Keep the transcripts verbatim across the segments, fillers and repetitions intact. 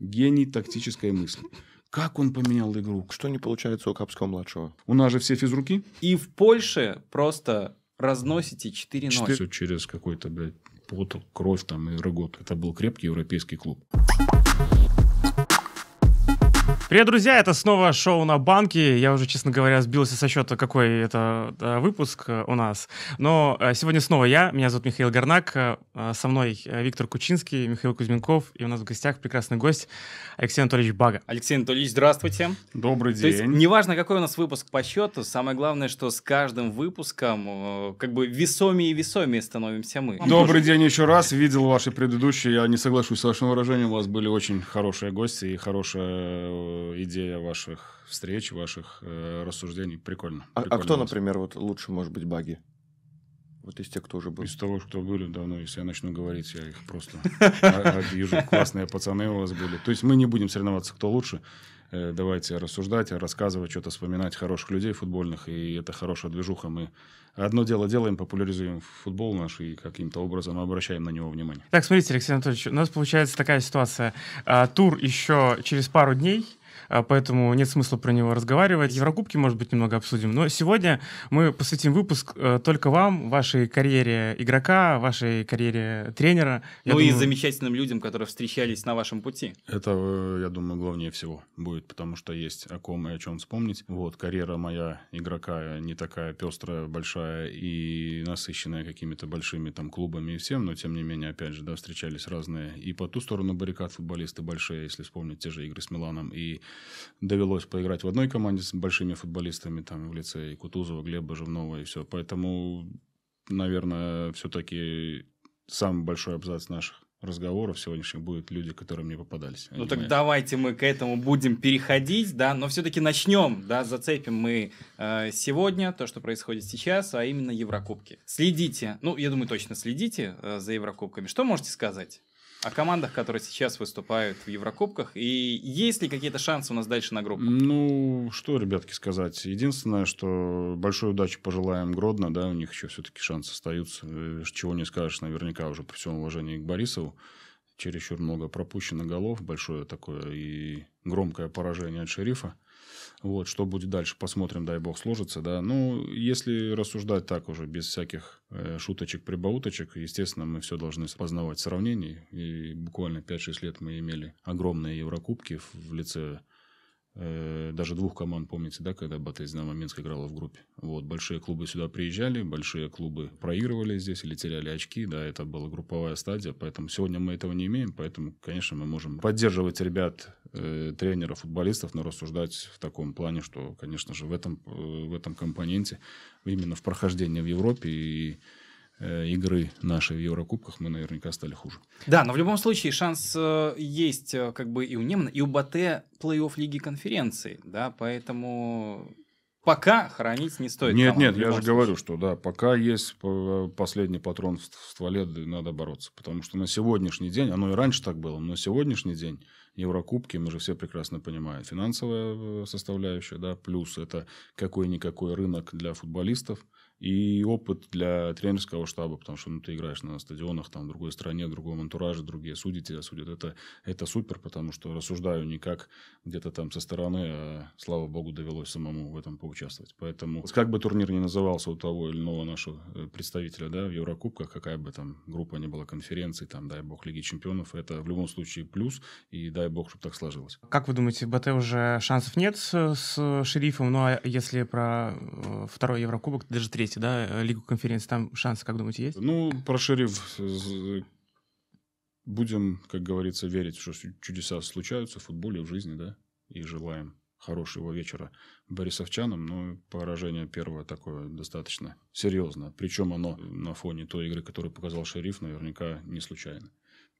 гений тактической мысли. Как он поменял игру? Что не получается у Капского-младшего? У нас же все физруки. И в Польше просто разносите четыре ноль. четыре... Все через какой-то, блядь, пот, кровь там и рыгот. Это был крепкий европейский клуб. Привет, друзья, это снова шоу «На банке». Я уже, честно говоря, сбился со счета, какой это выпуск у нас. Но сегодня снова я, меня зовут Михаил Горнак, со мной Виктор Кучинский, Михаил Кузьминков, и у нас в гостях прекрасный гость Алексей Анатольевич Бага. Алексей Анатольевич, здравствуйте. Добрый день. То есть, неважно, какой у нас выпуск по счету, самое главное, что с каждым выпуском как бы весомее и весомее становимся мы. Добрый день еще раз. Видел ваши предыдущие, я не соглашусь с вашим выражением, у вас были очень хорошие гости и хорошая идея ваших встреч, ваших э, рассуждений. Прикольно. А, прикольно а кто, например, вот лучше, может быть, Баги? Вот из тех, кто уже был. Из того, кто были давно. Если я начну говорить, я их просто обижу. Классные пацаны у вас были. То есть мы не будем соревноваться, кто лучше. Давайте рассуждать, рассказывать, что-то вспоминать хороших людей футбольных. И это хорошая движуха. Мы одно дело делаем, популяризуем футбол наш и каким-то образом обращаем на него внимание. Так, смотрите, Алексей Анатольевич, у нас получается такая ситуация. Тур еще через пару дней. Поэтому нет смысла про него разговаривать. Еврокубки, может быть, немного обсудим. Но сегодня мы посвятим выпуск только вам, вашей карьере игрока, вашей карьере тренера. Я ну думаю... и замечательным людям, которые встречались на вашем пути. Это, я думаю, главнее всего будет, потому что есть о ком и о чем вспомнить. Вот, карьера моя игрока не такая пестрая, большая и насыщенная какими-то большими там клубами и всем, но тем не менее, опять же, да, встречались разные и по ту сторону баррикад футболисты большие, если вспомнить те же игры с Миланом, и довелось поиграть в одной команде с большими футболистами, там в лице и Кутузова, Глеба, Жевнова и все. Поэтому, наверное, все-таки самый большой абзац наших разговоров сегодняшних будут люди, которые мне попадались. Ну так мои. Давайте мы к этому будем переходить, да, но все-таки начнем, да, зацепим мы э, сегодня то, что происходит сейчас, а именно Еврокубки. Следите, ну я думаю, точно следите э, за Еврокубками. Что можете сказать о командах, которые сейчас выступают в Еврокубках? И есть ли какие-то шансы у нас дальше на группу? Ну, что, ребятки, сказать. Единственное, что большой удачи пожелаем Гродно. Да, у них еще все-таки шансы остаются. Чего не скажешь, наверняка уже при всем уважении к Борисову. Чересчур много пропущено голов. Большое такое и громкое поражение от Шерифа. Вот, что будет дальше, посмотрим, дай бог сложится, да. Ну, если рассуждать так уже, без всяких э, шуточек, прибауточек, естественно, мы все должны познавать сравнений. И буквально пять-шесть лет мы имели огромные Еврокубки в, в лице э, даже двух команд, помните, да, когда Батыс Динамо Минск играла в группе. Вот, большие клубы сюда приезжали, большие клубы проигрывали здесь или теряли очки, да, это была групповая стадия, поэтому сегодня мы этого не имеем, поэтому, конечно, мы можем поддерживать ребят, тренеров, футболистов, но рассуждать в таком плане, что, конечно же, в этом, в этом компоненте, именно в прохождении в Европе и игры нашей в Еврокубках мы наверняка стали хуже. Да, но в любом случае шанс есть как бы и у Немана, и у Батэ плей-офф Лиги конференции, да, поэтому... Пока хранить не стоит. Нет, команду, нет, я же случае. говорю, что да, пока есть последний патрон в стволе, надо бороться. Потому что на сегодняшний день, оно и раньше так было, но на сегодняшний день Еврокубки, мы же все прекрасно понимаем, финансовая составляющая, да, плюс это какой-никакой рынок для футболистов и опыт для тренерского штаба, потому что ну, ты играешь на стадионах, там, в другой стране, в другом антураже, другие судьи тебя судят. Это, это супер, потому что рассуждаю не как где-то там со стороны, а, слава богу, довелось самому в этом поучаствовать. Поэтому, как бы турнир ни назывался у того или иного нашего представителя, да, в Еврокубках, какая бы там группа ни была, конференции, там, дай бог, Лиги чемпионов, это в любом случае плюс, и дай бог, чтобы так сложилось. Как вы думаете, БТ уже шансов нет с, с Шерифом, но если про второй Еврокубок, даже третий, да, Лигу конференции, там шансы, как думаете, есть? Ну, про Шериф будем, как говорится, верить, что чудеса случаются в футболе, в жизни, да, и желаем хорошего вечера борисовчанам, но поражение первое такое достаточно серьезное, причем оно на фоне той игры, которую показал Шериф, наверняка не случайно.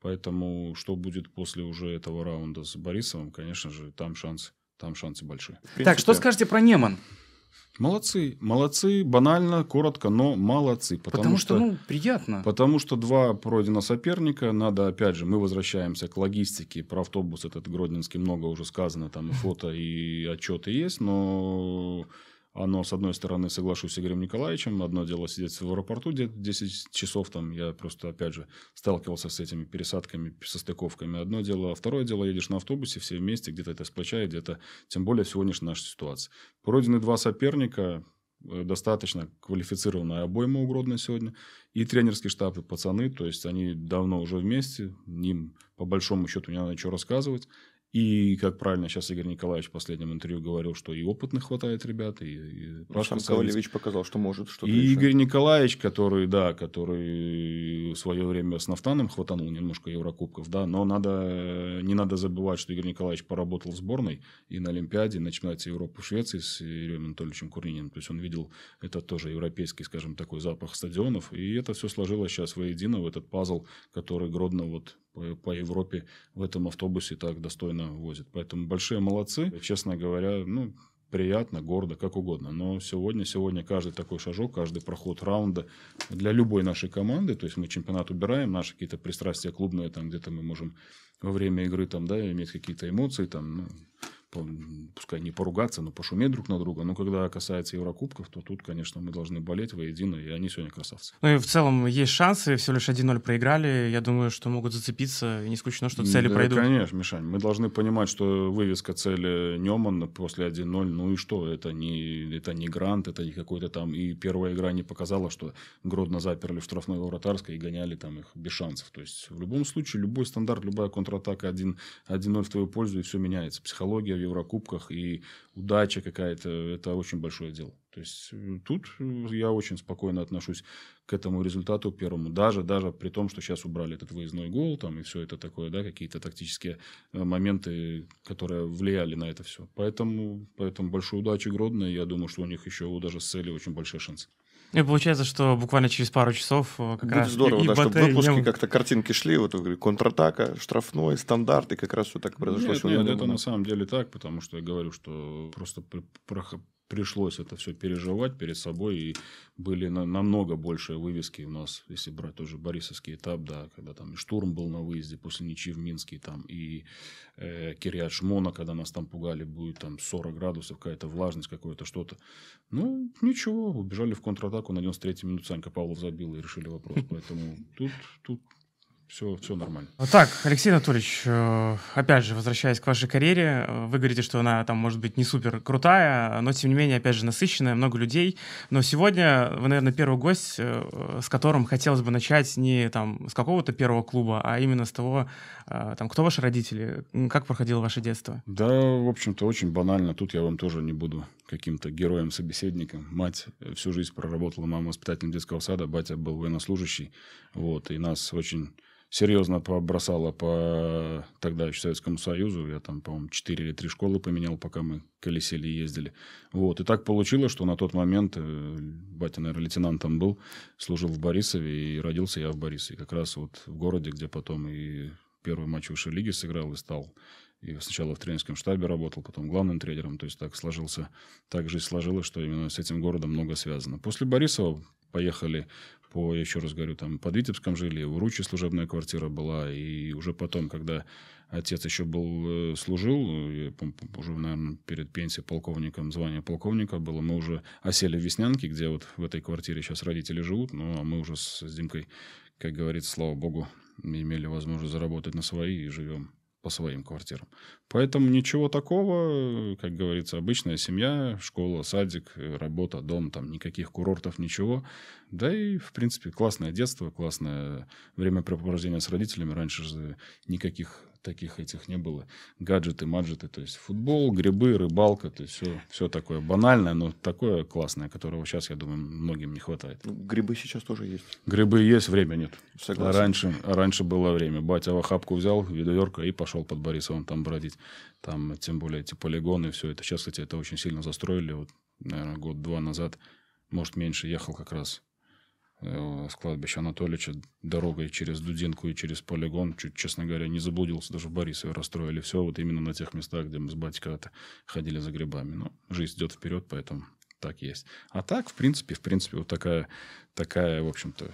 Поэтому, что будет после уже этого раунда с Борисовым, конечно же, там шансы, там шансы большие. В принципе, так, что скажете про Неман? Молодцы, молодцы, банально, коротко, но молодцы. Потому, потому что, что, ну, приятно. Потому что два пройдено соперника, надо, опять же, мы возвращаемся к логистике, про автобус этот гродненский много уже сказано, там и фото, и отчеты есть, но Оно, с одной стороны, соглашусь с Игорем Николаевичем. Одно дело сидеть в аэропорту где-то десять часов. Там я просто, опять же, сталкивался с этими пересадками, состыковками. Одно дело. Второе дело, едешь на автобусе, все вместе, где-то это сплочает, где-то... Тем более, сегодняшняя наша ситуация. Пройдены два соперника, достаточно квалифицированная обойма угродная сегодня. И тренерский штаб, и пацаны. То есть, они давно уже вместе. Им, по большому счету, не надо ничего рассказывать. И, как правильно сейчас Игорь Николаевич в последнем интервью говорил, что и опытных хватает ребят, и, и Пашка Ковалевич показал, что может что-то. И решать. Игорь Николаевич, который, да, который в свое время с Нафтаном хватанул немножко Еврокубков, да, но надо, не надо забывать, что Игорь Николаевич поработал в сборной и на Олимпиаде, и на чемпионате Европы в Швеции с Юрием Анатольевичем Курниным. То есть, он видел это тоже европейский, скажем, такой запах стадионов, и это все сложилось сейчас воедино в этот пазл, который Гродно вот по, по Европе в этом автобусе так достойно возит. Поэтому большие молодцы. Честно говоря, ну, приятно, гордо, как угодно. Но сегодня, сегодня каждый такой шажок, каждый проход раунда для любой нашей команды, то есть мы чемпионат убираем, наши какие-то пристрастия клубные, там где-то мы можем во время игры там, да, иметь какие-то эмоции, там, ну, по, пускай не поругаться, но пошуметь друг на друга. Но когда касается Еврокубков, то тут, конечно, мы должны болеть воедино, и они сегодня красавцы. Ну и в целом есть шансы, всего лишь один ноль проиграли. Я думаю, что могут зацепиться, и не исключено, что цели да, пройдут. Конечно, Мишань, мы должны понимать, что вывеска цели Неман после один ноль, ну и что? Это не, это не грант, это не какой-то там... И первая игра не показала, что Гродно заперли в штрафной Вратарской и гоняли там их без шансов. То есть, в любом случае, любой стандарт, любая контратака один ноль в твою пользу, и все меняется. Психология в Еврокубках и удача какая-то, это очень большое дело. То есть, тут я очень спокойно отношусь к этому результату первому. Даже, даже при том, что сейчас убрали этот выездной гол, там, и все это такое, да, какие-то тактические моменты, которые влияли на это все. Поэтому, поэтому большой удачи Гродно. Я думаю, что у них еще даже с цели очень большие шансы. И получается, что буквально через пару часов как Будет раз... здорово, и, да, и чтобы выпуски и... как-то картинки шли, вот контратака, штрафной, стандарт, и как раз все так произошло. Нет, нет, это на самом деле так, потому что я говорю, что просто пришлось это все переживать перед собой, и были на, намного больше вывески у нас, если брать тоже борисовский этап, да, когда там и штурм был на выезде после ничьи в Минске, там, и э, Кирьят Шмона, когда нас там пугали, будет там сорок градусов, какая-то влажность, какое-то что-то. Ну, ничего, убежали в контратаку, на девяносто третьей минуте Санька Павлов забил и решили вопрос, поэтому тут... тут... Все, все нормально. Так, Алексей Анатольевич, опять же, возвращаясь к вашей карьере, вы говорите, что она там может быть не супер крутая, но тем не менее, опять же, насыщенная, много людей. Но сегодня вы, наверное, первый гость, с которым хотелось бы начать не там с какого-то первого клуба, а именно с того, там, кто ваши родители, как проходило ваше детство? Да, в общем-то, очень банально. Тут я вам тоже не буду каким-то героем-собеседником. Мать всю жизнь проработала, мама воспитателем детского сада, батя был военнослужащий. Вот, и нас очень... серьезно побросало по тогда еще Советскому Союзу. Я там, по-моему, четыре или три школы поменял, пока мы колесили и ездили. Вот. И так получилось, что на тот момент батя, наверное, лейтенантом был, служил в Борисове, и родился я в Борисове. Как раз вот в городе, где потом и первый матч высшей лиги сыграл и стал... И сначала в тренерском штабе работал, потом главным тренером. То есть, так сложился, так жизнь сложилась, что именно с этим городом много связано. После Борисова поехали по, я еще раз говорю, там под Витебском жили, в Уручи служебная квартира была. И уже потом, когда отец еще был, служил, я, уже, наверное, перед пенсией полковником, звание полковника было, мы уже осели в Веснянке, где вот в этой квартире сейчас родители живут. Ну, а мы уже с, с Димкой, как говорится, слава богу, имели возможность заработать на свои и живем по своим квартирам. Поэтому ничего такого, как говорится, обычная семья, школа, садик, работа, дом, там никаких курортов, ничего. Да и, в принципе, классное детство, классное времяпрепровождение с родителями. Раньше же никаких таких этих не было. Гаджеты, маджеты, то есть футбол, грибы, рыбалка, то есть все, все такое банальное, но такое классное, которого сейчас, я думаю, многим не хватает. Грибы сейчас тоже есть. Грибы есть, время нет. Согласен. А раньше, а раньше было время. Батя в охапку взял, ведоверка, и пошел под Борисовым там бродить. Там, тем более, эти полигоны и все это. Сейчас, кстати, это очень сильно застроили. Вот, наверное, год-два назад, может, меньше, ехал как раз с кладбища Анатолича дорогой через Дудинку и через полигон. Чуть, честно говоря, не заблудился. Даже в Борисове расстроили все. Вот именно на тех местах, где мы с батей когда-то ходили за грибами. Но жизнь идет вперед, поэтому так есть. А так, в принципе, в принципе, вот такая, такая, в общем-то,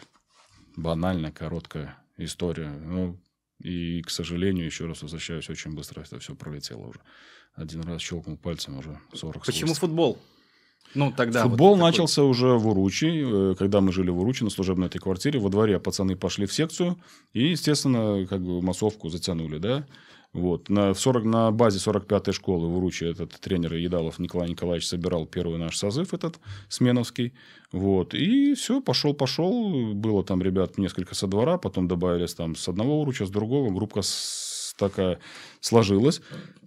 банальная, короткая история. Ну, и, к сожалению, еще раз возвращаюсь, очень быстро это все пролетело уже. Один раз щелкнул пальцем, уже сорок. Почему футбол? Ну, тогда футбол вот начался такой. Уже в Уручи, когда мы жили в Уручи на служебной этой квартире. Во дворе пацаны пошли в секцию и, естественно, как бы массовку затянули, да. Вот. На, сорок, на базе сорок пятой школы в Уручи этот тренер Едалов Николай Николаевич собирал первый наш созыв этот, сменовский. Вот. И все, пошел-пошел. Было там ребят несколько со двора, потом добавились там с одного Уруча, с другого. Группка с... такая сложилась.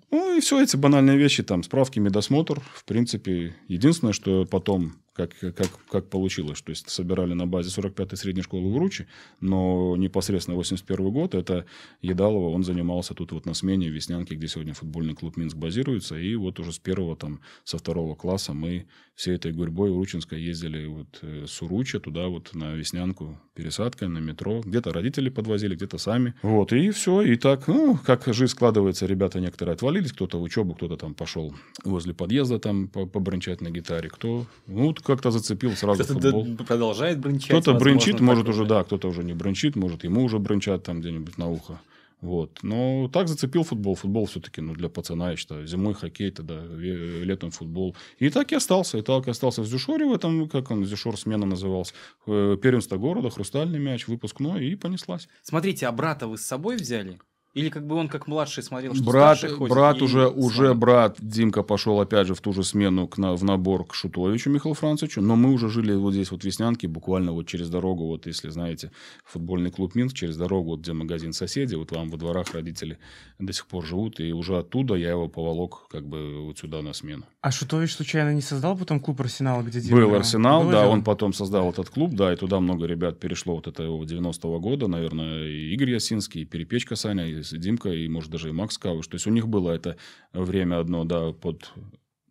Ну, и все эти банальные вещи, там, справки, медосмотр. В принципе, единственное, что потом, как, как, как получилось, то есть, собирали на базе сорок пятой средней школы в Уручи, но непосредственно восемьдесят первый год, это Едалова, он занимался тут вот на смене в Веснянке, где сегодня футбольный клуб Минск базируется, и вот уже с первого, там, со второго класса мы всей этой гурьбой уручинской ездили вот с Уруча туда вот на Веснянку, пересадкой, на метро, где-то родители подвозили, где-то сами, вот, и все, и так, ну, как жизнь складывается, ребята некоторые отвалили, кто-то в учебу, кто-то там пошел возле подъезда там побрынчать на гитаре, кто... Ну, вот как-то зацепил сразу футбол. Кто-то продолжает брынчать. Кто-то брынчит, может, уже, да, кто-то уже не брынчит, может, ему уже брынчат там где-нибудь на ухо. Вот. Но так зацепил футбол. Футбол все-таки, ну, для пацана, я считаю. Зимой хоккей тогда, летом футбол. И так и остался. И так и остался в Зюшоре в этом, как он, Зюшор смена назывался. Первенство города, хрустальный мяч, выпускной, и понеслась. Смотрите, а брата вы с собой взяли? Или как бы он как младший смотрел, что брат, старший ходит? Брат уже, уже брат Димка пошел опять же в ту же смену к, на, в набор к Шутовичу Михаилу Францевичу. Но мы уже жили вот здесь вот в Веснянке, буквально вот через дорогу, вот если знаете, футбольный клуб Минск, через дорогу, вот где магазин соседей, вот вам во дворах родители до сих пор живут. И уже оттуда я его поволок как бы вот сюда на смену. А Шутович случайно не создал потом клуб Арсенала? Где Димка? Был Арсенал, был, да, он потом создал этот клуб, да, и туда много ребят перешло вот это его девяностого года, наверное, и Игорь Ясинский, и Перепечка Саня, и Димка, и, может, даже и Макс Кавыш. То есть, у них было это время одно, да, под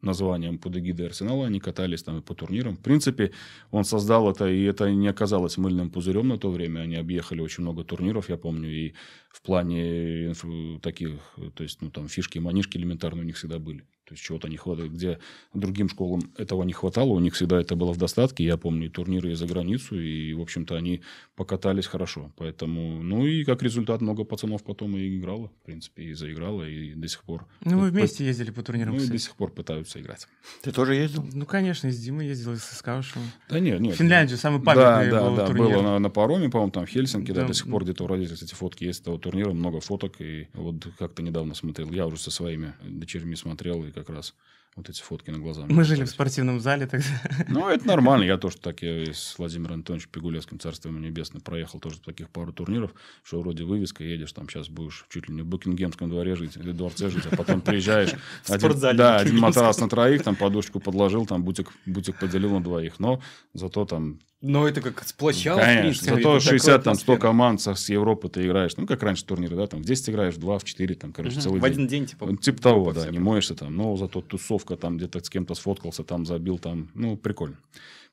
названием, под эгидой Арсенала. Они катались там и по турнирам. В принципе, он создал это, и это не оказалось мыльным пузырем на то время. Они объехали очень много турниров, я помню, и в плане инфу, таких, то есть, ну, там, фишки и манишки элементарные у них всегда были. То есть, чего-то не хватало. Где другим школам этого не хватало, у них всегда это было в достатке. Я помню и турниры и за границу, и, в общем-то, они покатались хорошо. Поэтому, ну, и как результат, много пацанов потом и играло, в принципе, и заиграло, и до сих пор. Ну, вы вместе по... ездили по турнирам, ну, кстати. И до сих пор пытаются играть. Ты тоже ездил? Ну, конечно, с Димой ездил, и с Искавышем. Да нет, нет. В Финляндии самый памятный да, был да, да, турнир. Да, было на, на пароме, по-моему, там в Хельсинки, да, да, до сих пор где-то у родителей эти фотки есть того турнира, много фоток, и вот как-то недавно смотрел, я уже со своими дочерьми смотрел, и как раз вот эти фотки на глаза. Мы жили в спортивном зале тогда. Ну, это нормально. Я тоже так, я с Владимиром Анатольевичем Пигулевским, царство ему небесное, проехал тоже таких пару турниров, что вроде вывеска, едешь, там сейчас будешь чуть ли не в Букингемском дворе жить, или дворце жить, а потом приезжаешь. В один, спортзале. Да, один матрас на троих, там подушечку подложил, там бутик, бутик поделил на двоих, но зато там... Но это как сплощало. Конечно, зато шестьдесят, там, сто команд с Европы ты играешь. Ну, как раньше турниры, да, там в десять играешь, в два, в четыре, там, короче, угу. целый в день. В один день, типа. Типа того, да, не моешься там, но зато тусовка, там, где-то с кем-то сфоткался, там, забил, там, ну, прикольно.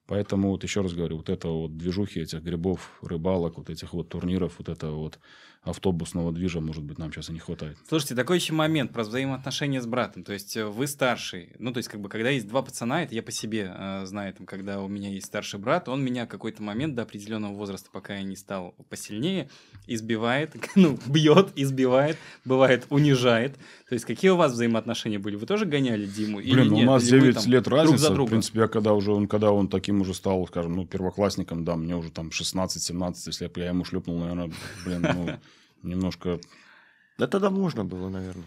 Поэтому, вот еще раз говорю, вот это вот движухи этих грибов, рыбалок, вот этих вот турниров, вот этого вот автобусного движа, может быть, нам сейчас и не хватает. Слушайте, такой еще момент про взаимоотношения с братом. То есть, вы старший. Ну, то есть, как бы, когда есть два пацана, это я по себе э, знаю, там, когда у меня есть старший брат, он меня в какой-то момент до определенного возраста, пока я не стал посильнее, избивает, ну, бьет, избивает, бывает, унижает. То есть, какие у вас взаимоотношения были? Вы тоже гоняли Диму? Блин, или нет? У нас или девять вы, там, лет разница. В принципе, я когда уже он, когда он таким уже стал, скажем, ну, первоклассником, да, мне уже там шестнадцать-семнадцать, если я ему шлепнул, наверное, блин, ну, немножко... Да тогда можно было, наверное.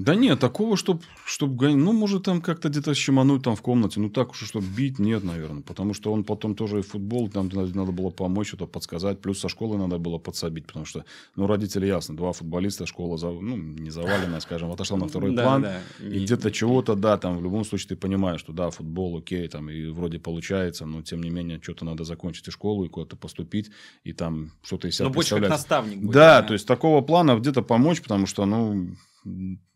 Да нет, такого, чтобы, чтоб, ну, может, там как-то где-то щемануть там в комнате, ну, так уж, чтобы бить, нет, наверное, потому что он потом тоже и футбол, там надо было помочь, что-то подсказать, плюс со школы надо было подсобить, потому что, ну, родители, ясно, два футболиста, школа, ну, не завалена, скажем, отошла на второй план, и где-то чего-то, да, там, в любом случае, ты понимаешь, что, да, футбол, окей, там, и вроде получается, но, тем не менее, что-то надо закончить и школу, и куда-то поступить, и там что-то из себя представлять. Ну, больше как наставник будет. Да, то есть, такого плана где-то помочь, потому что, ну...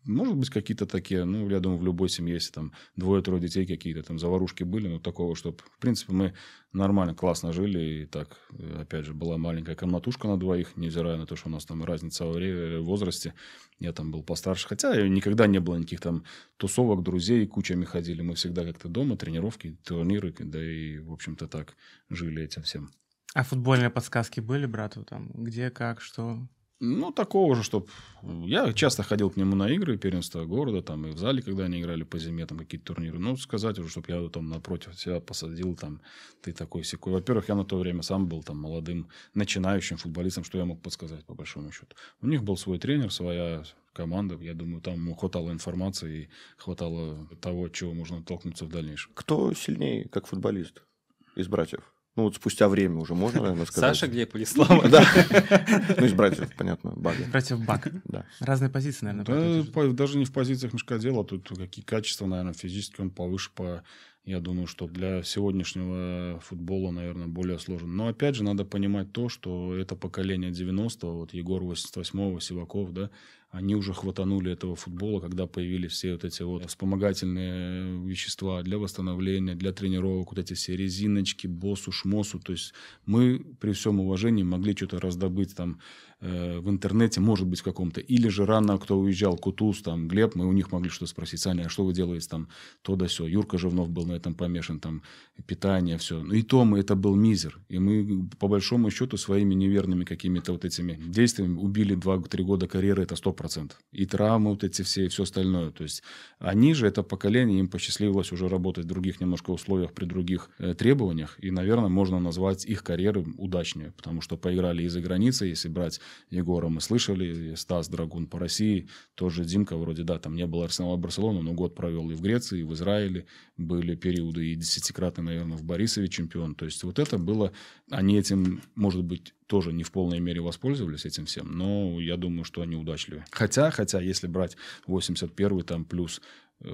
Может быть, какие-то такие, ну, я думаю, в любой семье, если там двое-трое детей какие-то, там заварушки были, но такого, чтобы, в принципе, мы нормально, классно жили, и так, опять же, была маленькая комнатушка на двоих, невзирая на то, что у нас там разница в возрасте, я там был постарше, хотя никогда не было никаких там тусовок, друзей, кучами ходили, мы всегда как-то дома, тренировки, турниры, да и, в общем-то, так жили этим всем. А футбольные подсказки были брату там? Где, как, что... Ну, такого же, чтоб... Я часто ходил к нему на игры первенства города, там, и в зале, когда они играли по зиме, там, какие-то турниры. Ну, сказать уже, чтоб я там напротив себя посадил, там, ты такой-сякой. Во-первых, я на то время сам был там молодым, начинающим футболистом, что я мог подсказать, по большому счету. У них был свой тренер, своя команда. Я думаю, там хватало информации и хватало того, от чего можно оттолкнуться в дальнейшем. Кто сильнее, как футболист из братьев? Ну, вот спустя время уже можно, наверное, сказать. Саша Жглеб или Слава. Да. Ну, из братьев, понятно, Бага. Братьев Бага. Да. Разные позиции, наверное. Да, даже не в позициях мешка дела. Тут какие качества, наверное, физически он повыше по... Я думаю, что для сегодняшнего футбола, наверное, более сложно. Но, опять же, надо понимать то, что это поколение девяностого, вот Егор восемьдесят восьмого, Сиваков, да, они уже хватанули этого футбола, когда появились все вот эти вот вспомогательные вещества для восстановления, для тренировок, вот эти все резиночки, боссу, шмосу. То есть мы при всем уважении могли что-то раздобыть там э, в интернете, может быть, в каком-то. Или же рано кто уезжал, Кутуз, там, Глеб, мы у них могли что-то спросить. Саня, а что вы делаете там то да сё? Юрка Жевнов был на этом помешан, там, питание, все. И то мы, это был мизер. И мы, по большому счету, своими неверными какими-то вот этими действиями убили два-три года карьеры, это сто процентов. И травмы вот эти все, и все остальное. То есть они же, это поколение, им посчастливилось уже работать в других немножко условиях, при других э, требованиях. И, наверное, можно назвать их карьеры удачнее. Потому что поиграли и за границей. Если брать Егора, мы слышали, Стас Драгун по России. Тоже Димка вроде, да, там не было Арсенала, Барселоны, но год провел и в Греции, и в Израиле. Были периоды и десятикратный, наверное, в Борисове чемпион. То есть вот это было... Они этим, может быть... тоже не в полной мере воспользовались этим всем, но я думаю, что они удачливы. Хотя, хотя если брать восемьдесят первый там плюс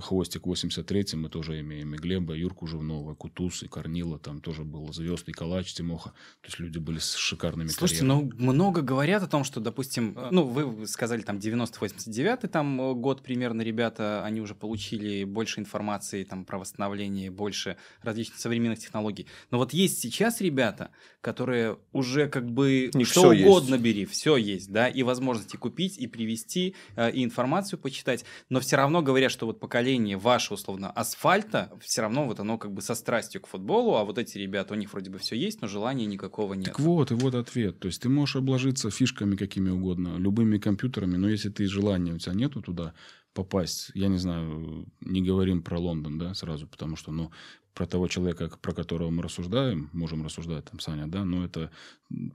хвостик восемьдесят третий, мы тоже имеем и Глеба, и Юрку Жевнова, Кутуз, и Корнила, там тоже было звезд, и Калач, Тимоха. То есть люди были с шикарными Слушайте, карьерами. Слушайте, ну много говорят о том, что, допустим, ну вы сказали там девяносто восемьдесят девятый там год примерно, ребята, они уже получили больше информации там про восстановление, больше различных современных технологий. Но вот есть сейчас ребята, которые уже как бы не что угодно есть. Бери, все есть, да, и возможности купить, и привезти, и информацию почитать, но все равно говорят, что вот поколение ваше, условно, асфальта, все равно вот оно как бы со страстью к футболу, а вот эти ребята, у них вроде бы все есть, но желания никакого нет. Так вот, и вот ответ, то есть ты можешь обложиться фишками какими угодно, любыми компьютерами, но если ты желания у тебя нету туда попасть, я не знаю, не говорим про Лондон, да, сразу, потому что, ну, про того человека, про которого мы рассуждаем, можем рассуждать, там, Саня, да, но это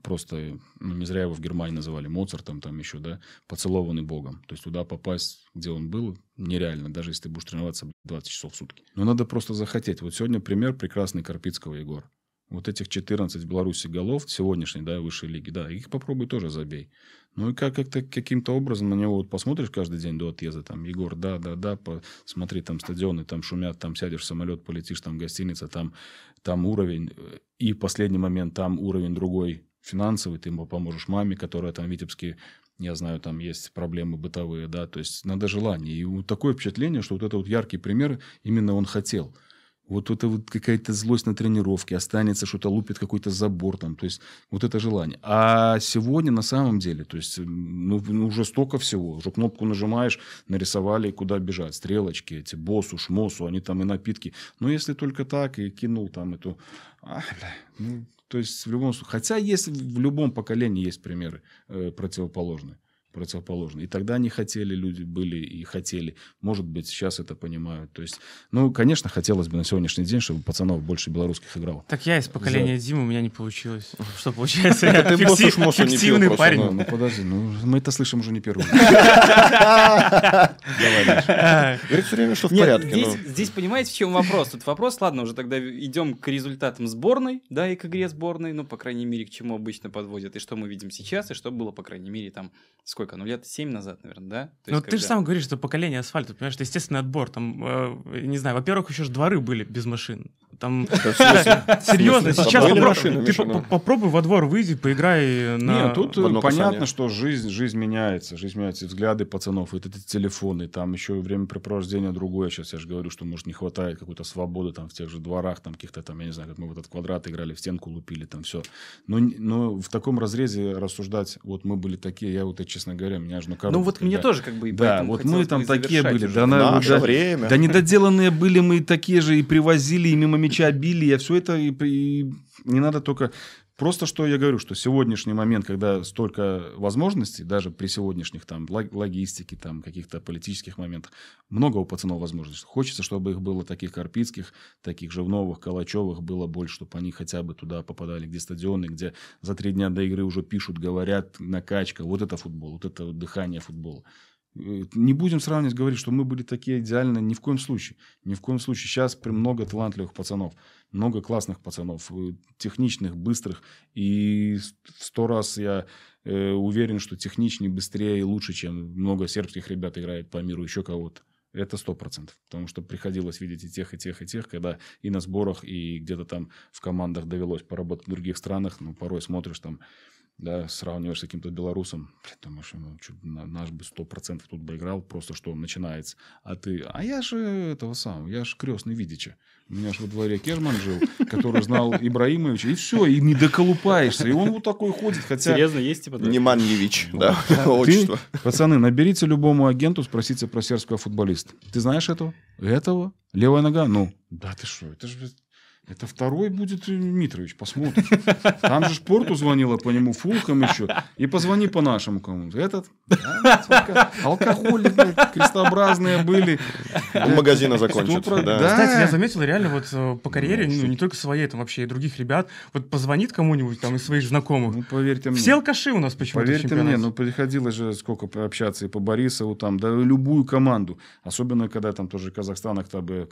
просто, ну, не зря его в Германии называли Моцартом, там еще, да, поцелованный Богом. То есть туда попасть, где он был, нереально, даже если ты будешь тренироваться двадцать часов в сутки. Но надо просто захотеть. Вот сегодня пример прекрасный Карпицкого Егора. Вот этих четырнадцать в Беларуси голов сегодняшней, да, высшей лиги, да, их попробуй тоже забей. Ну, и как, как-то каким-то образом на него вот посмотришь каждый день до отъезда, там, Егор, да, да, да, посмотри, там стадионы, там шумят, там сядешь в самолет, полетишь, там гостиница, там, там уровень, и в последний момент там уровень другой финансовый, ты ему поможешь маме, которая там в Витебске, я знаю, там есть проблемы бытовые, да, то есть надо желание. И вот такое впечатление, что вот это вот яркий пример, именно он хотел. Вот это вот какая-то злость на тренировке, останется, что-то лупит какой-то забор там, то есть вот это желание. А сегодня на самом деле, то есть ну, уже столько всего, уже кнопку нажимаешь, нарисовали, куда бежать, стрелочки эти, боссу, шмосу, они там и напитки. Но если только так, и кинул там эту... А, бля, ну, то есть в любом случае... Хотя есть, в любом поколении есть примеры э, противоположные. противоположно. И тогда не хотели, люди были и хотели. Может быть, сейчас это понимают. То есть, ну, конечно, хотелось бы на сегодняшний день, чтобы пацанов больше белорусских играло. Так я из поколения За... Димы, у меня не получилось. Что получается? Я фиктивный парень. Ну, подожди, мы это слышим уже не первый. Говорит все время, что в порядке. Здесь, понимаете, в чем вопрос? Тут вопрос, ладно, уже тогда идем к результатам сборной, да, и к игре сборной, ну, по крайней мере, к чему обычно подводят, и что мы видим сейчас, и что было, по крайней мере, там, сколько Ну, лет семь назад, наверное, да? То ну, есть, ты когда... же сам говоришь, что поколение асфальта, понимаешь, это естественный отбор. Там, э, не знаю, во-первых, еще же дворы были без машин. Там... Серьезно, сейчас попробуй во двор выйди, поиграй на... Нет, тут понятно, что жизнь меняется. Жизнь меняется, взгляды пацанов, это телефоны, там еще времяпрепровождение другое. Сейчас я же говорю, что, может, не хватает какой-то свободы там в тех же дворах, там каких-то там, я не знаю, как мы в этот квадрат играли, в стенку лупили, там все. Но в таком разрезе рассуждать, вот мы были такие, я вот, честно говоря, меня аж на коробку. Ну, вот мне тоже как бы и да, вот мы там такие были. Да, наше время. Да недоделанные были мы такие же, и привозили, и мимо мяча били. Я все это... И, и не надо только Просто что я говорю, что сегодняшний момент, когда столько возможностей, даже при сегодняшних там логистике, там каких-то политических моментах, много у пацанов возможностей. Хочется, чтобы их было таких Карпицких, таких Жевновых, Калачевых было больше, чтобы они хотя бы туда попадали, где стадионы, где за три дня до игры уже пишут, говорят, накачка, вот это футбол, вот это дыхание футбола. Не будем сравнивать, говорить, что мы были такие идеально, ни в коем случае. Ни в коем случае. Сейчас много талантливых пацанов, много классных пацанов, техничных, быстрых. И в сто раз я э, уверен, что техничнее, быстрее и лучше, чем много сербских ребят играет по миру, еще кого-то. Это сто процентов. Потому что приходилось видеть и тех, и тех, и тех, когда и на сборах, и где-то там в командах довелось поработать в других странах. Но порой смотришь там... Да, сравниваешь с каким-то белорусом, потому что ну, наш бы сто процентов тут бы играл, просто что он начинается. А ты, а я же этого самого, я же крестный Видича. У меня же во дворе Керман жил, который знал Ибраимовича, и все, и не доколупаешься. И он вот такой ходит, хотя... Серьезно, есть типа... Да? Неманьевич, да, отчество. Пацаны, наберите любому агенту, спросите про сербского футболиста. Ты знаешь этого? Этого? Левая нога? Ну, да ты что, это же... Это второй будет Митрович, посмотришь. Там же Порту звонила по нему, Фулкам еще. И позвони по нашему кому-то. Этот, да, алкоголик, крестообразные были. У магазина закончится. Да. Кстати, я заметил реально вот по карьере, ну, не только своей, там вообще и других ребят, вот позвонит кому-нибудь там из своих знакомых. Ну, поверьте мне. Все алкаши у нас почему-то в чемпионате. Поверьте мне, ну, приходилось же сколько пообщаться и по Борисову, там, да, любую команду. Особенно, когда там тоже Казахстан, Актабы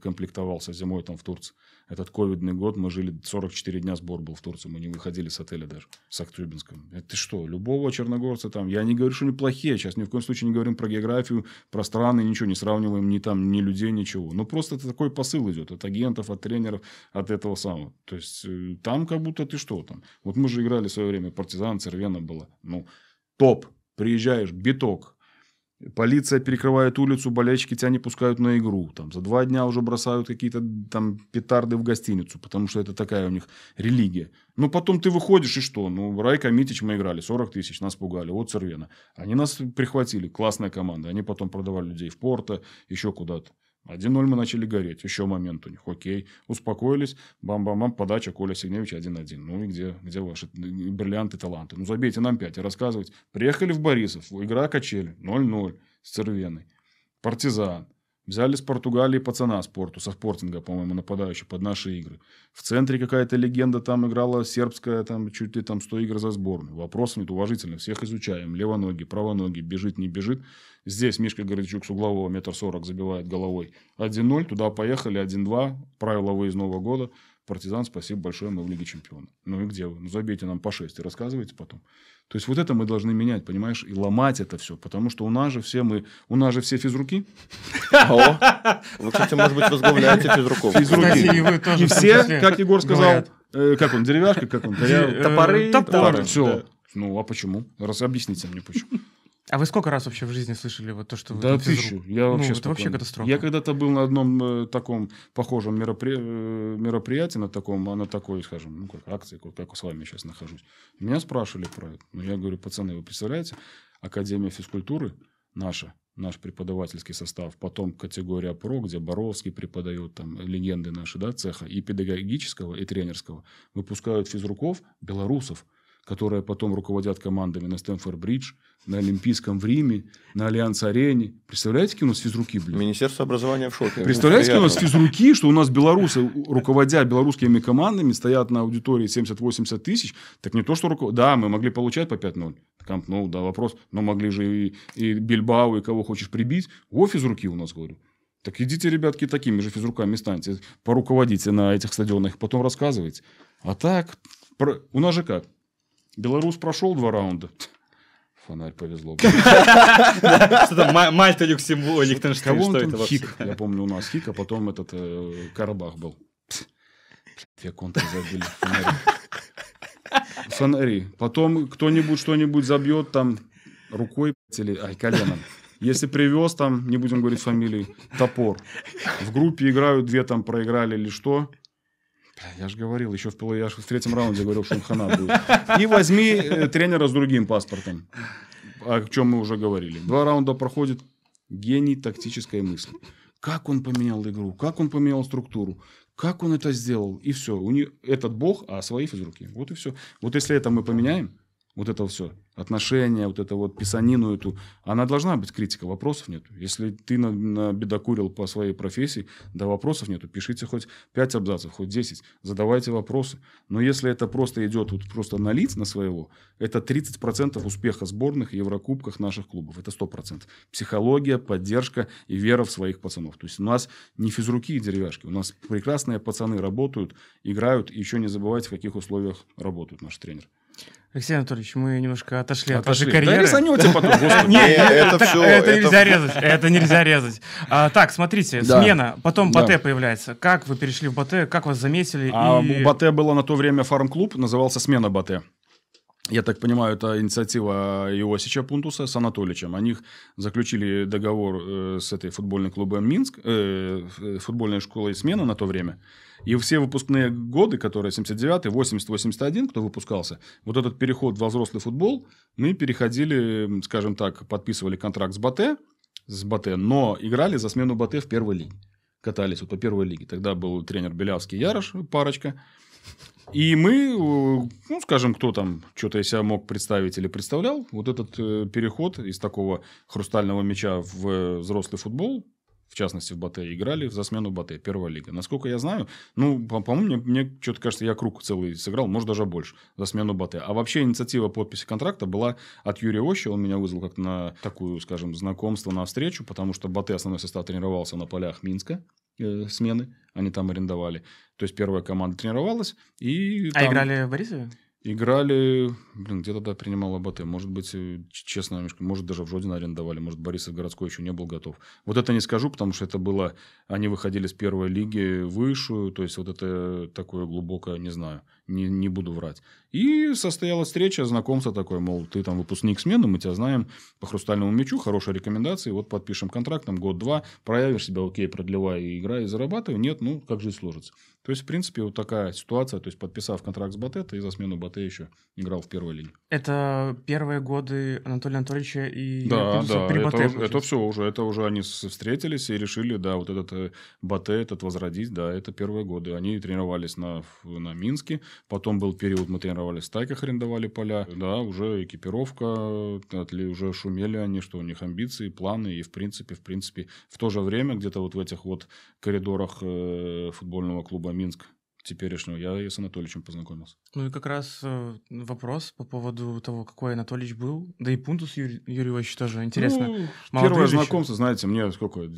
комплектовался зимой там в Турции. Этот ковидный год, мы жили сорок четыре дня, сбор был в Турции, мы не выходили с отеля даже, с Актюбинском. Это ты что, любого черногорца там, я не говорю, что они плохие, сейчас ни в коем случае не говорим про географию, про страны, ничего не сравниваем, ни там, ни людей, ничего. Но просто такой посыл идет от агентов, от тренеров, от этого самого. То есть, там как будто ты что там. Вот мы же играли в свое время, Партизан, Цервена была. Ну, топ, приезжаешь, биток. Полиция перекрывает улицу, болельщики тебя не пускают на игру. Там, за два дня уже бросают какие-то там петарды в гостиницу, потому что это такая у них религия. Но потом ты выходишь, и что? Ну, Райка, Митич мы играли, сорок тысяч, нас пугали, вот Цервена. Они нас прихватили, классная команда. Они потом продавали людей в Порто, еще куда-то. один ноль мы начали гореть, еще момент у них, окей. Успокоились, бам-бам-бам, подача Коля Сигневича один-один. Ну и где, где ваши бриллианты, таланты? Ну забейте нам пять и рассказывайте. Приехали в Борисов, игра качели, ноль-ноль с Цервеной. Партизан. Взяли с Португалии пацана с Порту, со Спортинга, по-моему, нападающий под наши игры. В центре какая-то легенда там играла сербская, там чуть ли там сто игр за сборную. Вопросов нет, уважительно, всех изучаем. Левоноги, правоноги, бежит, не бежит. Здесь Мишка Горячук с углового метр сорок забивает головой. один-ноль, туда поехали, один-два, правила выездного года. Партизан, спасибо большое, мы в Лиге Чемпионов. Ну и где вы? Ну забейте нам по шесть и рассказывайте потом. То есть вот это мы должны менять, понимаешь, и ломать это все, потому что у нас же все мы, у нас же все физруки. О, вы, кстати, может быть, возглавляете физруков. Физруки. И все, как Егор сказал, как он, деревяшка, как он, топоры, топоры. Все. Ну а почему? Раз объясните мне почему. А вы сколько раз вообще в жизни слышали вот то, что вы... Да, тысячу. Физрук... Я вообще, ну, это вообще катастрофа. Я когда-то был на одном э, таком похожем меропри... мероприятии, на таком, на такой, скажем, ну, как акции, как, как с вами сейчас нахожусь. Меня спрашивали про это. Ну, я говорю, пацаны, вы представляете, Академия физкультуры наша, наш преподавательский состав, потом категория ПРО, где Боровский преподает, там, легенды наши, да, цеха, и педагогического, и тренерского, выпускают физруков, белорусов, которые потом руководят командами на Стэнфорд-Бридж, на Олимпийском в Риме, на Альянс-Арене. Представляете, какие у нас физруки, блин? Министерство образования в шоке. Представляете, какие у нас физруки, что у нас белорусы, руководя белорусскими командами, стоят на аудитории семьдесят-восемьдесят тысяч. Так не то, что руководят. Да, мы могли получать по пять-ноль. Камп, ну, да, вопрос. Но могли же и, и Бильбао, и кого хочешь прибить. О, физруки у нас, говорю. Так идите, ребятки, такими же физруками станьте. Поруководите на этих стадионах, потом рассказывайте. А так, про... у нас же как? Белорус прошел два раунда. Фонарь повезло. Что-то Мальта, Люксембург, Лихтенштейн, что это вообще? Я помню, у нас Хик, а потом этот Карабах был. Две контры забили. Фонари. Потом кто-нибудь что-нибудь забьет там рукой или ай, коленом. Если привез там, не будем говорить фамилии, топор. В группе играют, две там проиграли или что. Я же говорил, еще в, я же в третьем раунде говорил, что он хана будет. И возьми э, тренера с другим паспортом, о чем мы уже говорили. Два раунда проходит, гений тактической мысли. Как он поменял игру, как он поменял структуру, Как он это сделал? И все. У них этот бог, а свои физруки. Вот и все. Вот если это мы поменяем, вот это все, отношения, вот это вот писанину эту, она должна быть критика, вопросов нет. Если ты на, на бедокурил по своей профессии, да вопросов нету, пишите хоть пять абзацев, хоть десять, задавайте вопросы. Но если это просто идет вот просто налить на своего, это тридцать процентов успеха сборных в Еврокубках наших клубов, это сто процентов. Психология, поддержка и вера в своих пацанов. То есть у нас не физруки и деревяшки, у нас прекрасные пацаны работают, играют, и еще не забывайте, в каких условиях работают наш тренер. Алексей Анатольевич, мы немножко отошли, отошли. от вашей карьеры. Да резанете потом, господи. Нет, это все. Это нельзя резать, это нельзя резать. Так, смотрите, смена, потом Батэ появляется. Как вы перешли в Батэ, как вас заметили? Батэ было на то время фарм-клуб, назывался «Смена Батэ». Я так понимаю, это инициатива Иосича Пунтуса с Анатоличем. Они заключили договор с этой футбольным клубом Минск, э, футбольной школой «Смена» на то время. И все выпускные годы, которые семьдесят девятый, восемьдесят, восемьдесят один, кто выпускался, вот этот переход во взрослый футбол, мы переходили, скажем так, подписывали контракт с Батэ, с Батэ, но играли за «Смену Батэ» в первой лиге. Катались вот по первой лиге. Тогда был тренер Белявский, Ярош, парочка. И мы, ну, скажем, кто там что-то из себя мог представить или представлял, вот этот переход из такого хрустального мяча в взрослый футбол, в частности, в Батэ, играли за «Смену Батэ», первая лига. Насколько я знаю, ну, по-моему, мне, мне что-то кажется, я круг целый сыграл, может, даже больше, за «Смену Батэ». А вообще инициатива подписи контракта была от Юрия Ощи, он меня вызвал как на такую, скажем, знакомство, на встречу, потому что Батэ основной состав тренировался на полях Минска, э, смены, они там арендовали. То есть, первая команда тренировалась. И а там... играли в Борисове? Играли, блин, где тогда принимала Батэ. Может быть, честно, может, даже в Жодино арендовали. Может, Борисов городской еще не был готов. Вот это не скажу, потому что это было... Они выходили с первой лиги в высшую. То есть, вот это такое глубокое, не знаю, не, не буду врать. И состоялась встреча, знакомство такое, мол, ты там выпускник «Смены», мы тебя знаем по хрустальному мячу, хорошие рекомендации, вот подпишем контракт, там год-два, проявишь себя, окей, продлевай, играй, зарабатывай. Нет, ну, как жизнь сложится. То есть, в принципе, вот такая ситуация. То есть, подписав контракт с Батэ, ты за «Смену Батэ» еще играл в первой лиге. Это первые годы Анатолия Анатольевича и... Да, да, при Батэ, это, это все уже. Это уже они встретились и решили, да, вот этот Батэ, этот возродить, да, это первые годы. Они тренировались на, на Минске, потом был период, мы тренировались в Стайках, арендовали поля. Да, уже экипировка, уже шумели они, что у них амбиции, планы. И, в принципе, в принципе, в то же время, где-то вот в этих вот коридорах футбольного клуба Минск теперешнего, я и с Анатольевичем познакомился. Ну и как раз э, вопрос по поводу того, какой Анатольевич был. Да и Пунтус Юрий, Юрий Иванович тоже интересно. Ну, первое знакомство, знаете, мне сколько, в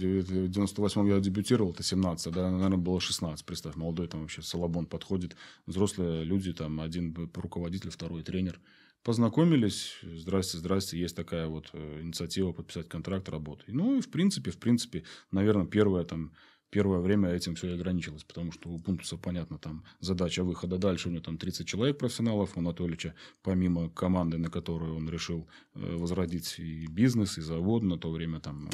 девяносто восьмом я дебютировал, это семнадцать, да, наверное, было шестнадцать, представь, молодой там вообще салабон подходит, взрослые люди, там один руководитель, второй тренер. Познакомились, здрасте, здрасте, есть такая вот инициатива подписать контракт, работай. Ну и в принципе, в принципе, наверное, первое там... Первое время этим все и ограничилось, потому что у Пунтуса, понятно, там задача выхода дальше. У него там тридцать человек профессионалов, у Анатольевича, помимо команды, на которую он решил возродить и бизнес, и завод. На то время там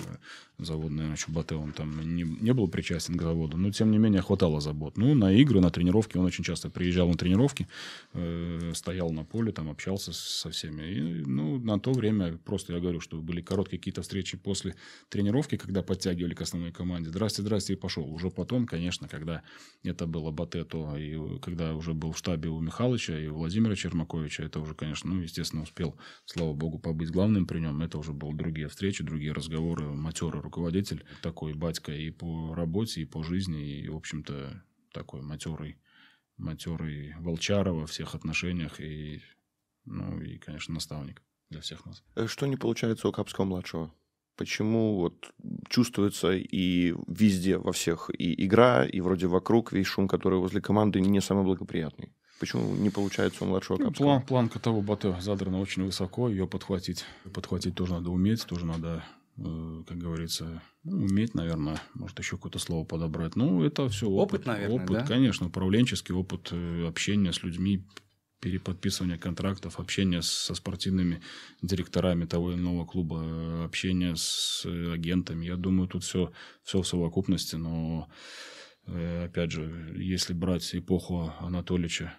завод, наверное, еще Батэ, он там не, не был причастен к заводу, но тем не менее хватало забот. Ну, на игры, на тренировки, он очень часто приезжал на тренировки, э, стоял на поле, там общался со всеми. И, ну, на то время, просто я говорю, что были короткие какие-то встречи после тренировки, когда подтягивали к основной команде. Здрасте, здрасте, пошел. Уже потом, конечно, когда это было Батэ, то и когда уже был в штабе у Михалыча и Владимира Чермаковича, это уже, конечно, ну, естественно, успел, слава богу, побыть главным при нем. Это уже были другие встречи, другие разговоры. Матерый руководитель, такой батька и по работе, и по жизни, и, в общем-то, такой матерый, матерый волчара во всех отношениях и, ну, и, конечно, наставник для всех нас. Что не получается у Капского-младшего? Почему вот чувствуется и везде, во всех, и игра, и вроде вокруг, весь шум, который возле команды, не самый благоприятный? Почему не получается у младшего Капского? План, планка того Батэ задрана очень высоко, ее подхватить. Подхватить тоже надо уметь, тоже надо, как говорится, ну, уметь, наверное, может, еще какое-то слово подобрать. Ну, это все опыт. Опыт, наверное, опыт, да? Конечно, управленческий опыт общения с людьми, переподписывание контрактов, общение со спортивными директорами того или иного клуба, общение с агентами. Я думаю, тут все, все в совокупности. Но, опять же, если брать эпоху Анатольевича,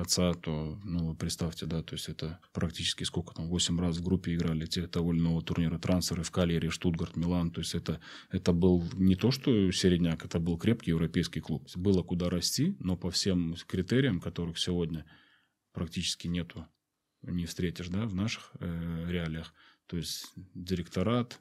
отца, то, ну, вы представьте, да, то есть это практически сколько там, восемь раз в группе играли тех того или иного турнира, трансферы в Кальяри, Штутгарт, Милан, то есть это, это был не то, что середняк, это был крепкий европейский клуб. Было куда расти, но по всем критериям, которых сегодня практически нету, не встретишь, да, в наших э, реалиях, то есть директорат,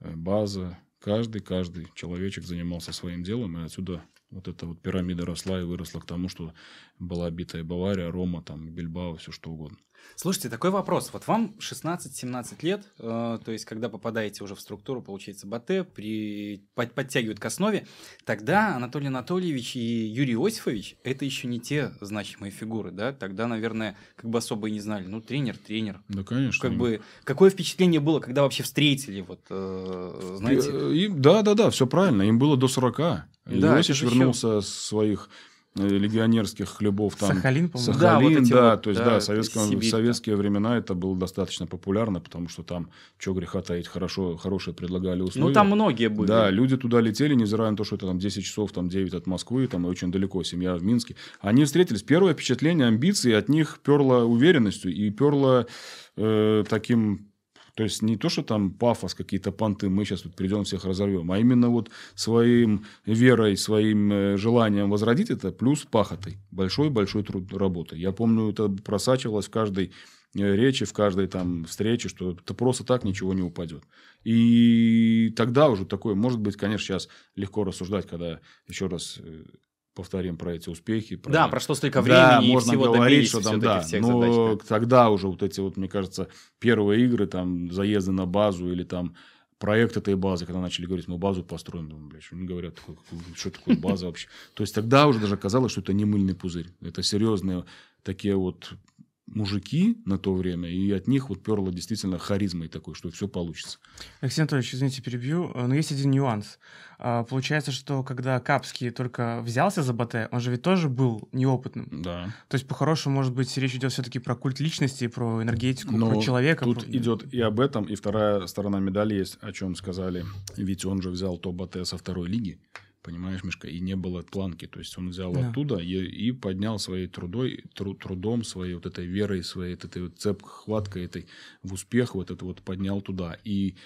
э, база, каждый, каждый человечек занимался своим делом, и отсюда вот эта вот пирамида росла и выросла к тому, что была битая Бавария, Рома, там, Бильбао, все что угодно. Слушайте, такой вопрос. Вот вам шестнадцать-семнадцать лет, э, то есть, когда попадаете уже в структуру, получается, БАТЭ, при... под, подтягивают к основе, тогда Анатолий Анатольевич и Юрий Иосифович – это еще не те значимые фигуры, да? Тогда, наверное, как бы особо и не знали. Ну, тренер, тренер. Да, конечно. Как бы... Какое впечатление было, когда вообще встретили, вот, э, знаете? Да-да-да, все правильно. Им было до сорока. Да, Иосиф вернулся с своих легионерских хлебов. Там, Сахалин, по-моему. Сахалин, да. Вот да, вот, то есть, да, да советском, Сибирь, в советские да. времена это было достаточно популярно, потому что там, что греха таить, хорошо, хорошие предлагали условия. Ну, там многие были. Да, люди туда летели, невзирая на то, что это там десять часов, там девять от Москвы, там и очень далеко, семья в Минске. Они встретились. Первое впечатление, амбиции, от них перло уверенностью и перло э, таким... То есть, не то, что там пафос, какие-то понты, мы сейчас вот придем, всех разорвем, а именно вот своим верой, своим желанием возродить это, плюс пахотой. Большой-большой труд работы. Я помню, это просачивалось в каждой речи, в каждой там встрече, что это просто так ничего не упадет. И тогда уже такое, может быть, конечно, сейчас легко рассуждать, когда еще раз... Повторим про эти успехи. Про... Да, прошло столько времени, да, и можно всего говорить, что там, да, всех но задач, да. Тогда уже вот эти, вот, мне кажется, первые игры, там, заезды на базу или там проект этой базы, когда начали говорить, мы базу построим, думаю, блядь, что они говорят, такое, что такое база вообще. То есть, тогда уже даже казалось, что это не мыльный пузырь. Это серьезные такие вот мужики на то время, и от них вот перло действительно харизмой такой, что все получится. Алексей Анатольевич, извините, перебью, но есть один нюанс. Получается, что когда Капский только взялся за БАТЭ, он же ведь тоже был неопытным. Да. То есть, по-хорошему, может быть, речь идет все-таки про культ личности, про энергетику, но про человека. Тут про... идет и об этом, и вторая сторона медали есть, о чем сказали. Ведь он же взял то БАТЭ со второй лиги. Понимаешь, Мишка, и не было планки. То есть, он взял да. оттуда и, и поднял своей трудой, тру, трудом, своей вот этой верой, своей вот этой вот цепкой, хваткой этой в успех, вот это вот поднял туда. И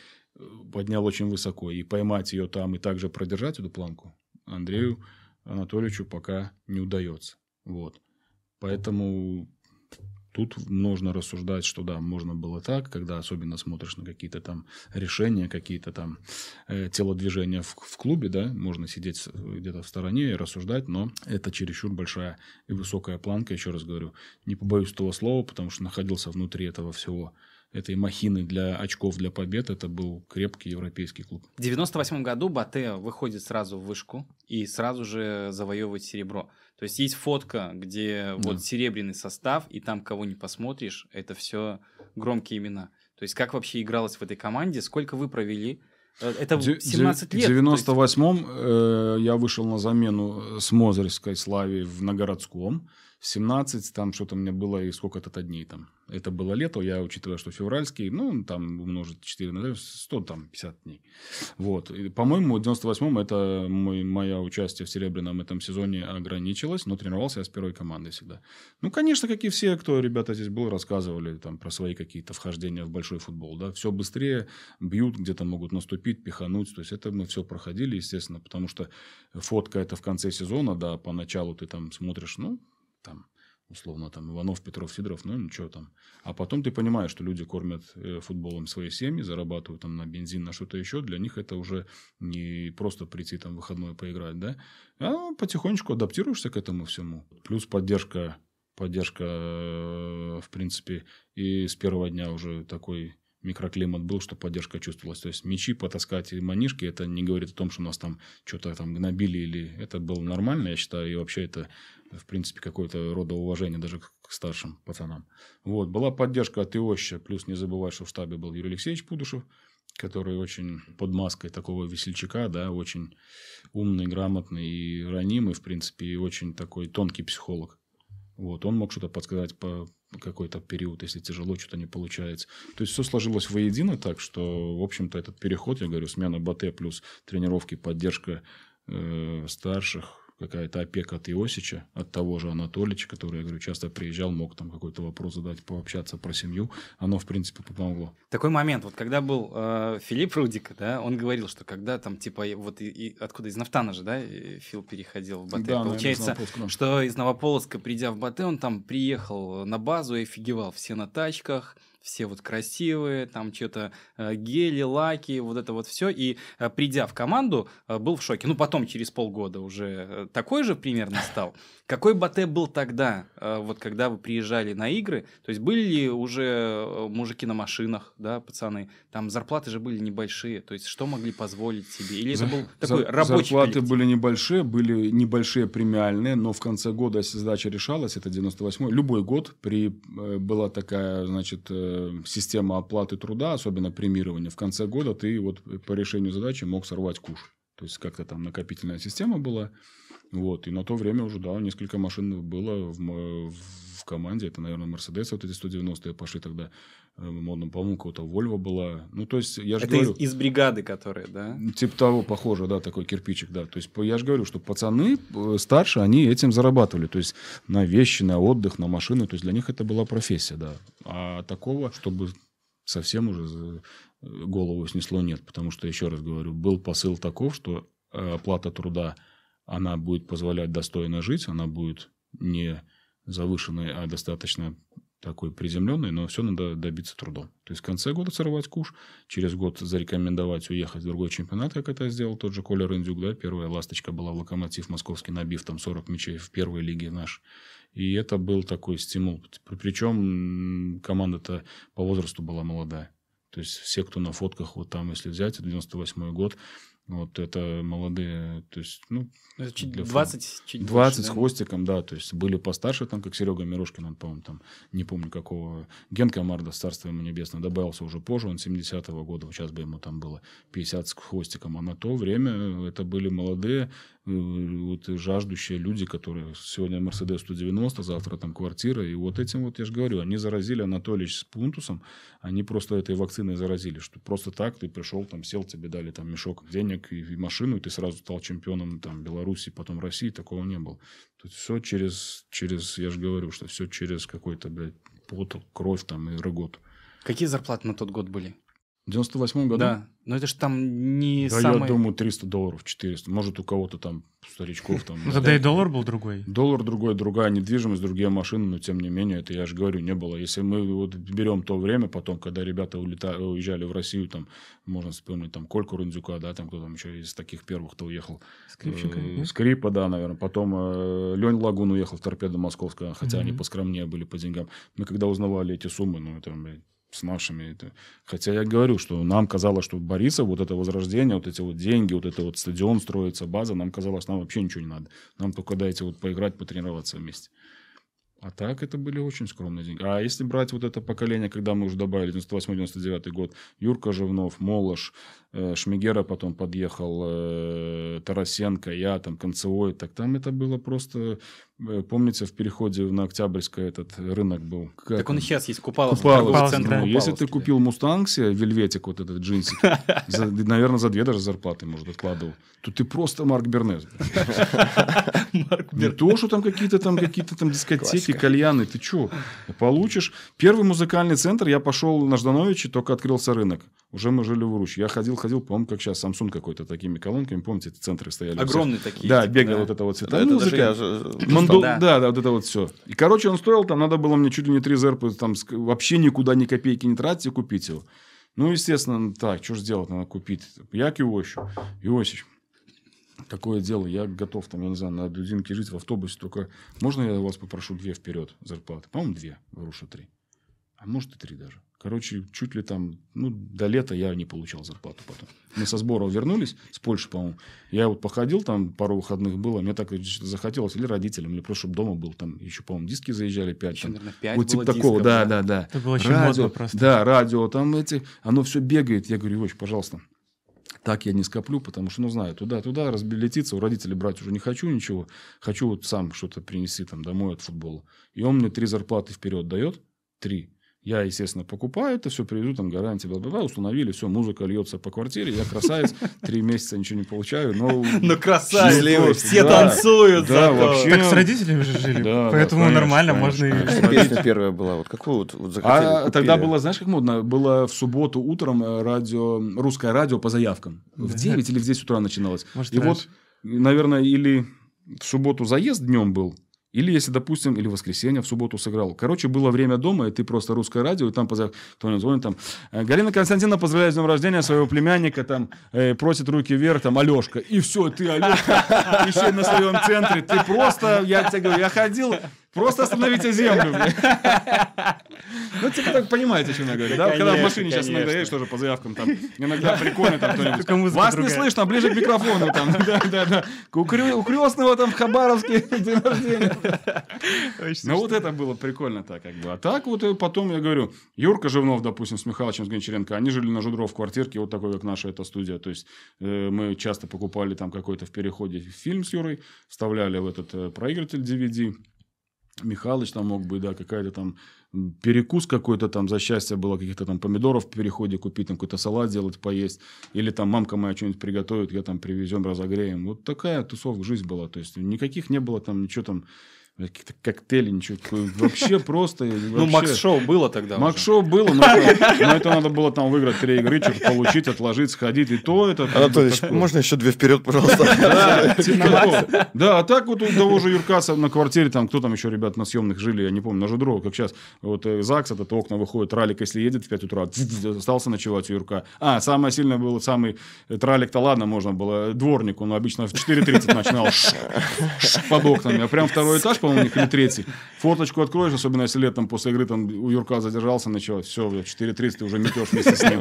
поднял очень высоко. И поймать ее там, и также продержать эту планку Андрею Анатольевичу пока не удается. Вот. Поэтому... Тут нужно рассуждать, что да, можно было так, когда особенно смотришь на какие-то там решения, какие-то там э, телодвижения в, в клубе, да, можно сидеть где-то в стороне и рассуждать, но это чересчур большая и высокая планка, еще раз говорю, не побоюсь этого слова, потому что находился внутри этого всего, этой махины для очков, для побед, это был крепкий европейский клуб. В девяносто восьмом году БАТЭ выходит сразу в вышку и сразу же завоевывает серебро. То есть, есть фотка, где да. вот серебряный состав, и там, кого не посмотришь, это все громкие имена. То есть, как вообще игралось в этой команде, сколько вы провели? Это семнадцать лет. В девяносто восьмом есть... я вышел на замену с Мозырской Славе в Новгородском. В семнадцать там что-то мне было и сколько-то дней там. Это было лето, я учитываю, что февральский, ну, там умножить четыре на сто, там пятьдесят дней. Вот. И, по-моему, в девяносто восьмом это мой, моя участие в серебряном этом сезоне ограничилось, но тренировался я с первой командой всегда. Ну, конечно, как и все, кто, ребята, здесь был, рассказывали там про свои какие-то вхождения в большой футбол, да. Все быстрее, бьют, где-то могут наступить, пихануть. То есть, это мы все проходили, естественно, потому что фотка это в конце сезона, да, поначалу ты там смотришь, ну, там, условно, там, Иванов, Петров, Сидоров, ну, ничего там. А потом ты понимаешь, что люди кормят э, футболом свои семьи, зарабатывают там на бензин, на что-то еще. Для них это уже не просто прийти там в выходной поиграть, да? А потихонечку адаптируешься к этому всему. Плюс поддержка, поддержка э, в принципе, и с первого дня уже такой... микроклимат был, что поддержка чувствовалась. То есть, мячи потаскать и манишки, это не говорит о том, что нас там что-то там гнобили. Или... Это было нормально, я считаю. И вообще это, в принципе, какое-то рода уважение даже к старшим пацанам. Вот. Была поддержка от Иоща. Плюс не забывай, что в штабе был Юрий Алексеевич Пудушев, который очень под маской такого весельчака, да, очень умный, грамотный и ранимый, в принципе, и очень такой тонкий психолог. Вот. Он мог что-то подсказать по... какой-то период, если тяжело, что-то не получается. То есть, все сложилось воедино так, что, в общем-то, этот переход, я говорю, смена БАТЭ плюс тренировки, поддержка э, старших, какая-то опека от Иосича, от того же Анатольевича, который, я говорю, часто приезжал, мог там какой-то вопрос задать, пообщаться про семью, оно, в принципе, помогло. Такой момент, вот когда был э, Филипп Рудик, да, он говорил, что когда там, типа, вот и, и, откуда, из Нафтана же, да, Фил переходил в Батэ, да, получается, наверное, что из Новополоцка, придя в Батэ, он там приехал на базу и офигевал, все на тачках, все вот красивые, там что-то гели, лаки, вот это вот все. И придя в команду, был в шоке. Ну, потом через полгода уже такой же примерно стал. Какой Батэ был тогда, вот когда вы приезжали на игры? То есть были ли уже мужики на машинах, да, пацаны? Там зарплаты же были небольшие. То есть что могли позволить себе? Или это был такой За, рабочий Зарплаты коллектив? Были небольшие, были небольшие премиальные, но в конце года, если задача решалась, это девяносто восьмой, любой год при, была такая, значит... система оплаты труда, особенно премирования, в конце года ты вот по решению задачи мог сорвать куш. То есть, как-то там накопительная система была. Вот. И на то время уже, да, несколько машин было в, в команде. Это, наверное, Мерседес, вот эти сто девяностые пошли тогда. Модно, по-моему, какого-то Вольво была. Ну, то есть, я же Это говорю... из, из бригады, которые, да? Типа того, похоже, да, такой кирпичик, да. То есть, я же говорю, что пацаны старше, они этим зарабатывали. То есть, на вещи, на отдых, на машины. То есть, для них это была профессия, да. А такого, чтобы совсем уже... голову снесло, нет, потому что, еще раз говорю, был посыл таков, что оплата труда, она будет позволять достойно жить, она будет не завышенной, а достаточно такой приземленной, но все надо добиться трудом. То есть, в конце года сорвать куш, через год зарекомендовать уехать в другой чемпионат, как это сделал тот же Коля Рындюк, да, первая ласточка была в Локомотив московский, набив там сорок мячей в первой лиге наш. И это был такой стимул. Причем команда-то по возрасту была молодая. То есть, все, кто на фотках, вот там, если взять, девяносто восьмой год, вот это молодые, то есть, ну... двадцать, чуть двадцать, двадцать с хвостиком, да, то есть, были постарше, там, как Серега Мирошкин, он, по-моему, там, не помню какого, Генка Марда, царство ему небесное, добавился уже позже, он семидесятого года, сейчас бы ему там было пятьдесят с хвостиком, а на то время это были молодые, вот, жаждущие люди, которые сегодня Мерседес сто девяносто, завтра там квартира, и вот этим вот, я же говорю, они заразили Анатольевич с Пунтусом, они просто этой вакциной заразили, что просто так ты пришел, там, сел, тебе дали там мешок денег и, и машину, и ты сразу стал чемпионом там Беларуси, потом России, такого не было. Тут все через, через, я же говорю, что все через какой-то, блядь, пот, кровь там и рыгот. Какие зарплаты на тот год были? В девяносто восьмом году? Да, но это же там не да, самое... Да, я думаю, триста долларов, четыреста. Может, у кого-то там, старичков там... Да и доллар был другой. Доллар другой, другая недвижимость, другие машины, но тем не менее, это, я же говорю, не было. Если мы вот берем то время, потом, когда ребята улета... уезжали в Россию, там, можно вспомнить, там, Кольку Рындюка, да, там, кто там еще из таких первых, кто уехал. Скрипчика. Э-э- Скрипа, да, наверное. Потом Лень Лагун уехал в Торпедо Московская, хотя mm-hmm. они поскромнее были по деньгам. Мы когда узнавали эти суммы, ну, это, блядь, с нашими. Это... Хотя я говорю, что нам казалось, что Борисов, вот это возрождение, вот эти вот деньги, вот это вот стадион строится, база, нам казалось, нам вообще ничего не надо. Нам только дайте вот поиграть, потренироваться вместе. А так это были очень скромные деньги. А если брать вот это поколение, когда мы уже добавили девяносто восьмой девяносто девятый год, Юрка Жевнов, Молош, Шмигера потом подъехал, Тарасенко, я, там, Концевой, так там это было просто... Помните, в переходе на Октябрьское этот рынок был? Как... Так он сейчас есть, Купалов. Купалов, да. Если ты купил Мустанг себе, вельветик вот этот, джинсик, наверное, за две даже зарплаты, может, откладывал, то ты просто Марк Бернес. Не то, что там какие-то там дискотеки, кальяны, ты что? Получишь. Первый музыкальный центр, я пошел на Ждановичи, только открылся рынок. Уже мы жили в Уручи. Я ходил-ходил, по-моему, как сейчас Samsung какой-то, такими колонками, помните, эти центры стояли. Огромные такие. Да, бегал вот это вот цвета музыка. Был, да. да, да, вот это вот все. И, короче, он стоил, там надо было мне чуть ли не три зерпы, там вообще никуда ни копейки не тратить и купить его. Ну, естественно, так, что же делать, надо купить. Я к Иосичу. Иосич, такое дело, я готов, там, я не знаю, на дудинке жить в автобусе, только можно я вас попрошу две вперед зарплаты? По-моему, две, Руша три. А может и три даже. Короче, чуть ли там, ну, до лета я не получал зарплату потом. Мы со сбора вернулись, с Польши, по-моему. Я вот походил, там пару выходных было, мне так захотелось, или родителям, или просто, чтобы дома был, там еще, по-моему, диски заезжали, пять. Еще, там, наверное, пять вот типа такого, да, да, да. Это было очень модно просто. Да, радио, там эти, оно все бегает. Я говорю, Иваныч, пожалуйста, так я не скоплю, потому что, ну, знаю, туда-туда разбилетиться, у родителей брать уже не хочу ничего. Хочу вот сам что-то принести там домой от футбола. И он мне три зарплаты вперед дает, три. Я, естественно, покупаю это все, привезу, там гарантия, бла-бла-бла, установили, все, музыка льется по квартире, я красавец, три месяца ничего не получаю, но... Но красавец, все танцуют. Да, вообще. Так с родителями же жили, поэтому нормально, можно и... Песня первая была, вот какую вот захотели? Тогда было, знаешь, как модно, было в субботу утром радио, русское радио по заявкам. В девять или в десять утра начиналось. И вот, наверное, или в субботу заезд днем был, или, если, допустим, или в воскресенье в субботу сыграл. Короче, было время дома, и ты просто русское радио, и там позов... кто-нибудь звонит, там, Галина Константиновна поздравляет с днем рождения своего племянника, там, э, просит руки вверх, там, Алешка. И все, ты, Алешка, еще и на своем центре. Ты просто, я тебе говорю, я ходил, просто остановите землю. Ну, типа, так понимаете, о чем я говорю, да? Когда в машине сейчас иногда едешь тоже по заявкам, там, иногда прикольно там кто-нибудь. Вас не слышно, ближе к микрофону, там, да-да-да. У Крестного там в Хабаровске день рождения. Ну, вот это было прикольно так, как бы. А так вот потом, я говорю, Юрка Жевнов, допустим, с Михалычем, с Гончаренко, они жили на Жудров в квартирке, вот такой, как наша эта студия. То есть, мы часто покупали там какой-то в переходе фильм с Юрой, вставляли в этот проигрыватель ди ви ди. Михалыч там мог бы, да, какая-то там перекус какой-то там, за счастье было, каких-то там помидоров в переходе купить, там какой-то салат делать, поесть. Или там мамка моя что-нибудь приготовит, я там привезем, разогреем. Вот такая тусовка, жизнь была. То есть, никаких не было там, ничего там, каких-то коктейлей, ничего. Вообще просто... Ну, Макс-шоу было тогда. Макс-шоу было, но это надо было там выиграть три игры, что-то получить, отложить, сходить. И то это... Анатольевич, можно еще две вперед, пожалуйста? Да, а так вот у того же Юркаса на квартире, там, кто там еще ребят на съемных жили, я не помню, на Жудрова, как сейчас. Вот ЗАГС, это окна выходит, тралик, если едет в пять утра, остался ночевать у Юрка. А, самое сильное было, самый тралик-то ладно, можно было, дворник, он обычно в четыре тридцать начинал под окнами, а прям второй этаж, у них или третий. Форточку откроешь, особенно если летом после игры там у Юрка задержался, началось. Все, в четыре тридцать ты уже метешь вместе с ним.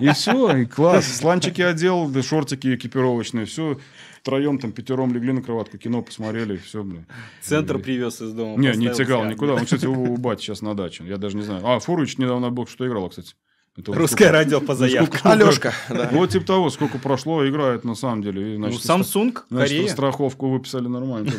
И все, и класс. Сланчики одел, шортики экипировочные, все. Втроем, там, пятером легли на кроватку, кино посмотрели, все, блин. Центр и... привез из дома. Не, не тягал никуда. Он, кстати, у, у бати сейчас на даче. Я даже не знаю. А, Фурыч недавно был, что играла, кстати. Это русское сколько... радио по заявке. Алешка. Да. Вот типа того, сколько прошло, играет на самом деле. И, значит, ну, Samsung, стра... Корея. Значит, страховку выписали нормально.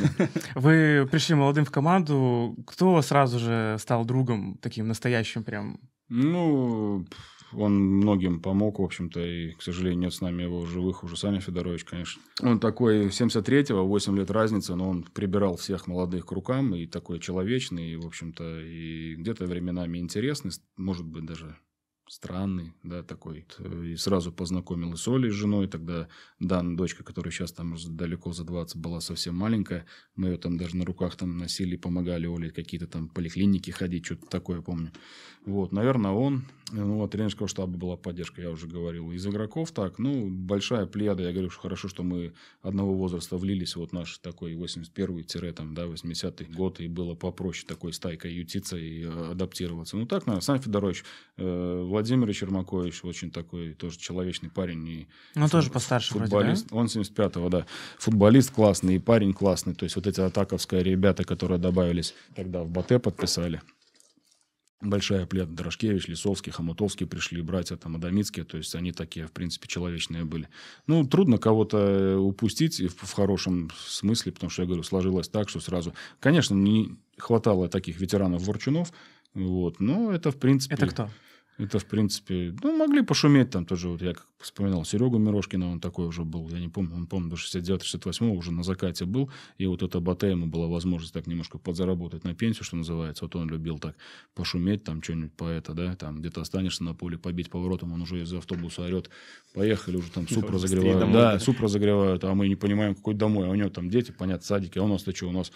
Вы пришли молодым в команду. Кто сразу же стал другом таким настоящим прям? Ну, он многим помог, в общем-то. И, к сожалению, нет с нами его живых уже. Саня Федорович, конечно. Он такой семьдесят третьего, восемь лет разница, но он прибирал всех молодых к рукам. И такой человечный, и, в общем-то, и где-то временами интересный. Может быть, даже... странный, да, такой. И сразу познакомилась с Олей, с женой. Тогда Дана, дочка, которая сейчас там далеко за двадцать, была совсем маленькая. Мы ее там даже на руках там носили, помогали Оле какие-то там поликлиники ходить, что-то такое, помню. Вот, наверное, он. Ну, от тренерского штаба была поддержка, я уже говорил. Из игроков так, ну, большая плеяда. Я говорю, что хорошо, что мы одного возраста влились. Вот наш такой восемьдесят первый — восьмидесятый год. И было попроще такой стайкой ютиться и адаптироваться. Ну, так, наверное, Сан Федорович, э, Владимир Чермакович, очень такой тоже человечный парень. И он фут... тоже постарше футболист. Вроде, да? Он семьдесят пятого, да. Футболист классный и парень классный. То есть, вот эти атаковские ребята, которые добавились тогда в БАТЭ, подписали. Большая плеяда. Дорошкевич, Лисовский, Хомутовский пришли, братья там Адамицкие. То есть, они такие, в принципе, человечные были. Ну, трудно кого-то упустить в, в хорошем смысле, потому что, я говорю, сложилось так, что сразу... Конечно, не хватало таких ветеранов-ворчунов. Вот, но это, в принципе... Это кто? Это, в принципе, ну, могли пошуметь там тоже. Вот я как вспоминал Серегу Мирошкина, он такой уже был, я не помню, он, помню, до шестьдесят девятого — шестьдесят восьмого уже на закате был. И вот это БАТЭ, ему была возможность так немножко подзаработать на пенсию, что называется. Вот он любил так пошуметь, там, что-нибудь по это, да, там, где-то останешься на поле, побить поворотом, он уже из автобуса орет. Поехали, уже там суп разогревают. Да, суп разогревают, а мы не понимаем, какой домой. А у него там дети, понятно, садики, а у нас-то что, у нас...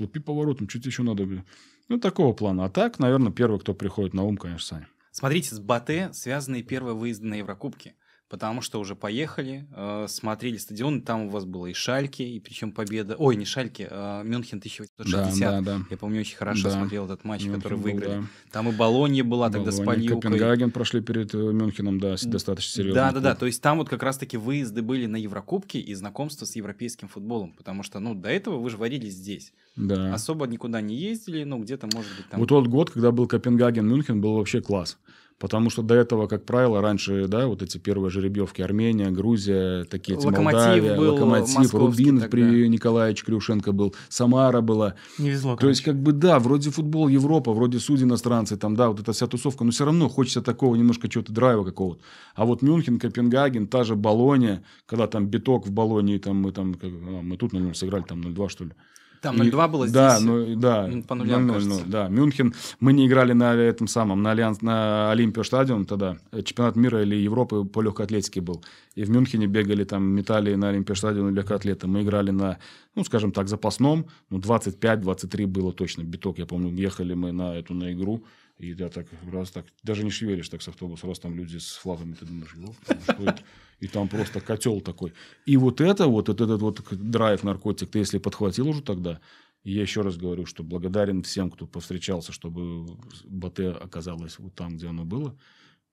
Лупи поворотом, что-то еще надо, блин. Ну, такого плана. А так, наверное, первый, кто приходит на ум, конечно, Саня. Смотрите, с БАТЭ связаны первые выезды на Еврокубки, потому что уже поехали, э, смотрели стадион, там у вас было и Шальки, и причем победа... Ой, не Шальки, э, Мюнхен тысяча девятьсот шестидесятый. Да, да, да. Я помню, очень хорошо, да, смотрел этот матч, Мюнхен который выиграли. Был, да. Там и Болонья была тогда с Пальюкой. Копенгаген прошли перед Мюнхеном, да, достаточно серьезно. Да, да, да, то есть там вот как раз-таки выезды были на Еврокубки и знакомство с европейским футболом, потому что, ну, до этого вы же варились здесь. Да. Особо никуда не ездили, ну, где-то, может быть, там... Вот тот год, когда был Копенгаген-Мюнхен, был вообще класс. Потому что до этого, как правило, раньше, да, вот эти первые жеребьевки, Армения, Грузия, такие эти Локомотив Молдавия, был, Локомотив, Рубин тогда. При Николаевиче Крюшенко был, Самара была. Не везло, короче. То есть, как бы, да, вроде футбол Европа, вроде судьи иностранцы, там, да, вот эта вся тусовка, но все равно хочется такого немножко чего-то драйва какого-то. А вот Мюнхен, Копенгаген, та же Болонья, когда там биток в Болонье, там, мы, там, мы тут на нем сыграли, там ноль-два, что ли. Там ноль-два было здесь. Да, ну, да, по нулям, ноль-ноль, да. Мюнхен. Мы не играли на этом самом, на Альянс, на Олимпио стадион тогда. Чемпионат мира или Европы по легкой атлетике был. И в Мюнхене бегали, там, метали на Олимпио стадион легкоатлеты. Мы играли на, ну, скажем так, запасном. Ну, двадцать пять двадцать три было точно биток. Я помню, ехали мы на эту, на игру. И да, так, раз так, даже не шевелишь так с автобуса, раз там люди с флагами, ты думаешь, что это? И там просто котел такой. И вот это вот, этот вот драйв, наркотик, ты если подхватил уже тогда, и я еще раз говорю, что благодарен всем, кто повстречался, чтобы Батэ оказалось вот там, где оно было,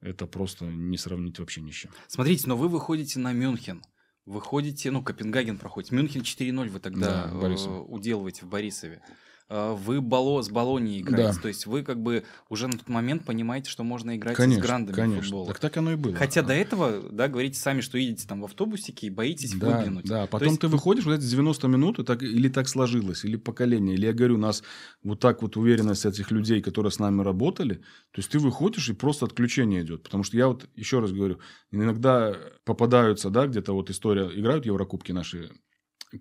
это просто не сравнить вообще ни с чем. Смотрите, но вы выходите на Мюнхен. Выходите, ну, Копенгаген проходит. Мюнхен четыре ноль вы тогда да, уделываете в Борисове. Вы бало, с Болоньей играете, да. То есть вы как бы уже на тот момент понимаете, что можно играть конечно, с грандами конечно. Футбола. Так, так оно и было. Хотя а. До этого, да, говорите сами, что едете там в автобусике и боитесь да, выглянуть. Да, потом есть... ты выходишь, вот эти девяносто минут, и так, или так сложилось, или поколение, или я говорю, у нас вот так вот уверенность этих людей, которые с нами работали, то есть ты выходишь и просто отключение идет, потому что я вот еще раз говорю, иногда попадаются, да, где-то вот история, играют Еврокубки наши,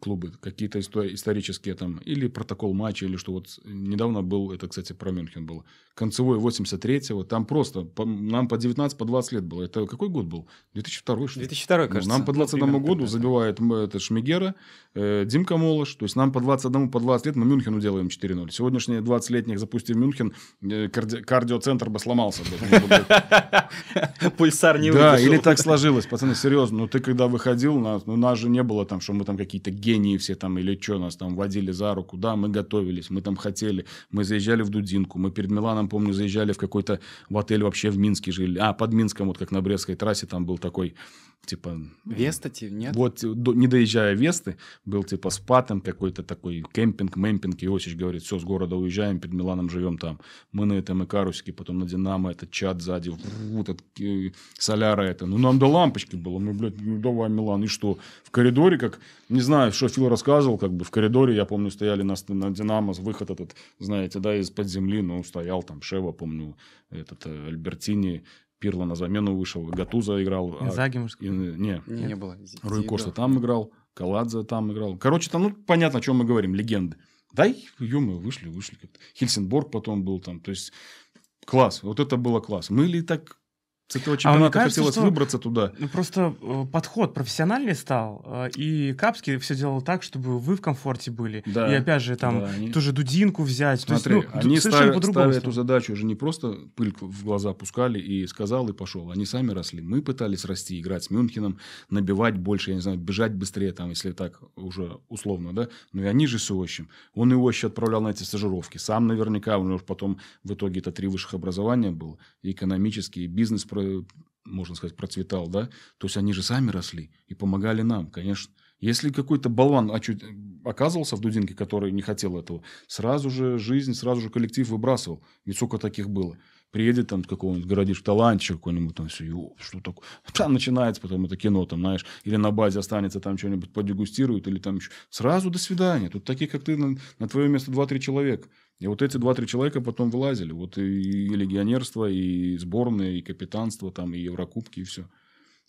клубы, какие-то исторические там, или протокол матча, или что вот недавно был, это, кстати, про Мюнхен было, Концевой восемьдесят третьего, там просто, по, нам по девятнадцать, по двадцать лет было, это какой год был? две тысячи второй, что ли? две тысячи второй, ну, кажется. Нам по двадцать первому ну, году забивает это, Шмигера, э, Димка Молош, то есть нам по двадцать одному, по двадцать лет мы Мюнхену делаем четыре ноль. Сегодняшние двадцатилетних запустив Мюнхен, э, карди... кардиоцентр бы сломался. Пульсар не выдержал. Да, или так сложилось, пацаны, серьезно, ну ты когда выходил, ну нас же не было там, что мы там какие-то гении все там, или что, нас там водили за руку, да, мы готовились, мы там хотели, мы заезжали в Дудинку, мы перед Миланом, помню, заезжали в какой-то в отель вообще в Минске жили, а, под Минском, вот как на Брестской трассе, там был такой, типа... Веста, нет? Вот, до, не доезжая Весты, был типа спа там какой-то такой кемпинг, мемпинг, Иосич говорит, все, с города уезжаем, перед Миланом живем там, мы на этом Икарусике, потом на Динамо, этот чат сзади, вот этот э, соляра это, ну, нам до лампочки было, мы, блядь, ну, давай, Милан, и что? В коридоре, как, не знаю, что Фил рассказывал, как бы в коридоре, я помню, стояли на, на Динамо, выход этот, знаете, да, из-под земли, ну, стоял там Шева, помню, этот Альбертини, Пирло на замену вышел, Гатуза играл. Заги, а, может, и, не, не, не было. Руй Корса там играл, Каладзе там играл. Короче, там, ну, понятно, о чем мы говорим, легенды. Да, ё-моё, вышли, вышли. Как-то. Хельсинборг потом был там, то есть класс, вот это было класс. Мы ли так... С этого чемпионата а кажется, хотелось что... выбраться туда. Просто подход профессиональный стал, и Капский все делал так, чтобы вы в комфорте были. Да. И опять же, там, да, они... ту же Дудинку взять. Смотри, то есть, ну, они ставя, ставя эту задачу, уже не просто пыль в глаза пускали и сказал, и пошел. Они сами росли. Мы пытались расти, играть с Мюнхеном, набивать больше, я не знаю, бежать быстрее, там, если так уже условно, да. Но и они же с Иощем. Он Иощи отправлял на эти стажировки. Сам наверняка, у него потом в итоге это три высших образования было, и экономический, и бизнес можно сказать, процветал, да, то есть они же сами росли и помогали нам, конечно. Если какой-то болван оказывался в Дудинке, который не хотел этого, сразу же жизнь, сразу же коллектив выбрасывал. Ведь сколько таких было. Приедет там какого-нибудь городишь, талантчик какой-нибудь, там все, что такое. Там начинается потом это кино, там, знаешь, или на базе останется, там что-нибудь подегустируют, или там еще. Сразу до свидания. Тут таких, как ты, на, на твое место два-три человека. И вот эти два-три человека потом вылазили. Вот и, и легионерство, и сборная, и капитанство, там, и Еврокубки, и все.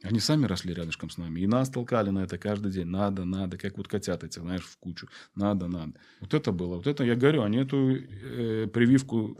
Они сами росли рядышком с нами. И нас толкали на это каждый день. Надо, надо. Как вот котят эти, знаешь, в кучу. Надо, надо. Вот это было. Вот это, я говорю, они эту э, прививку...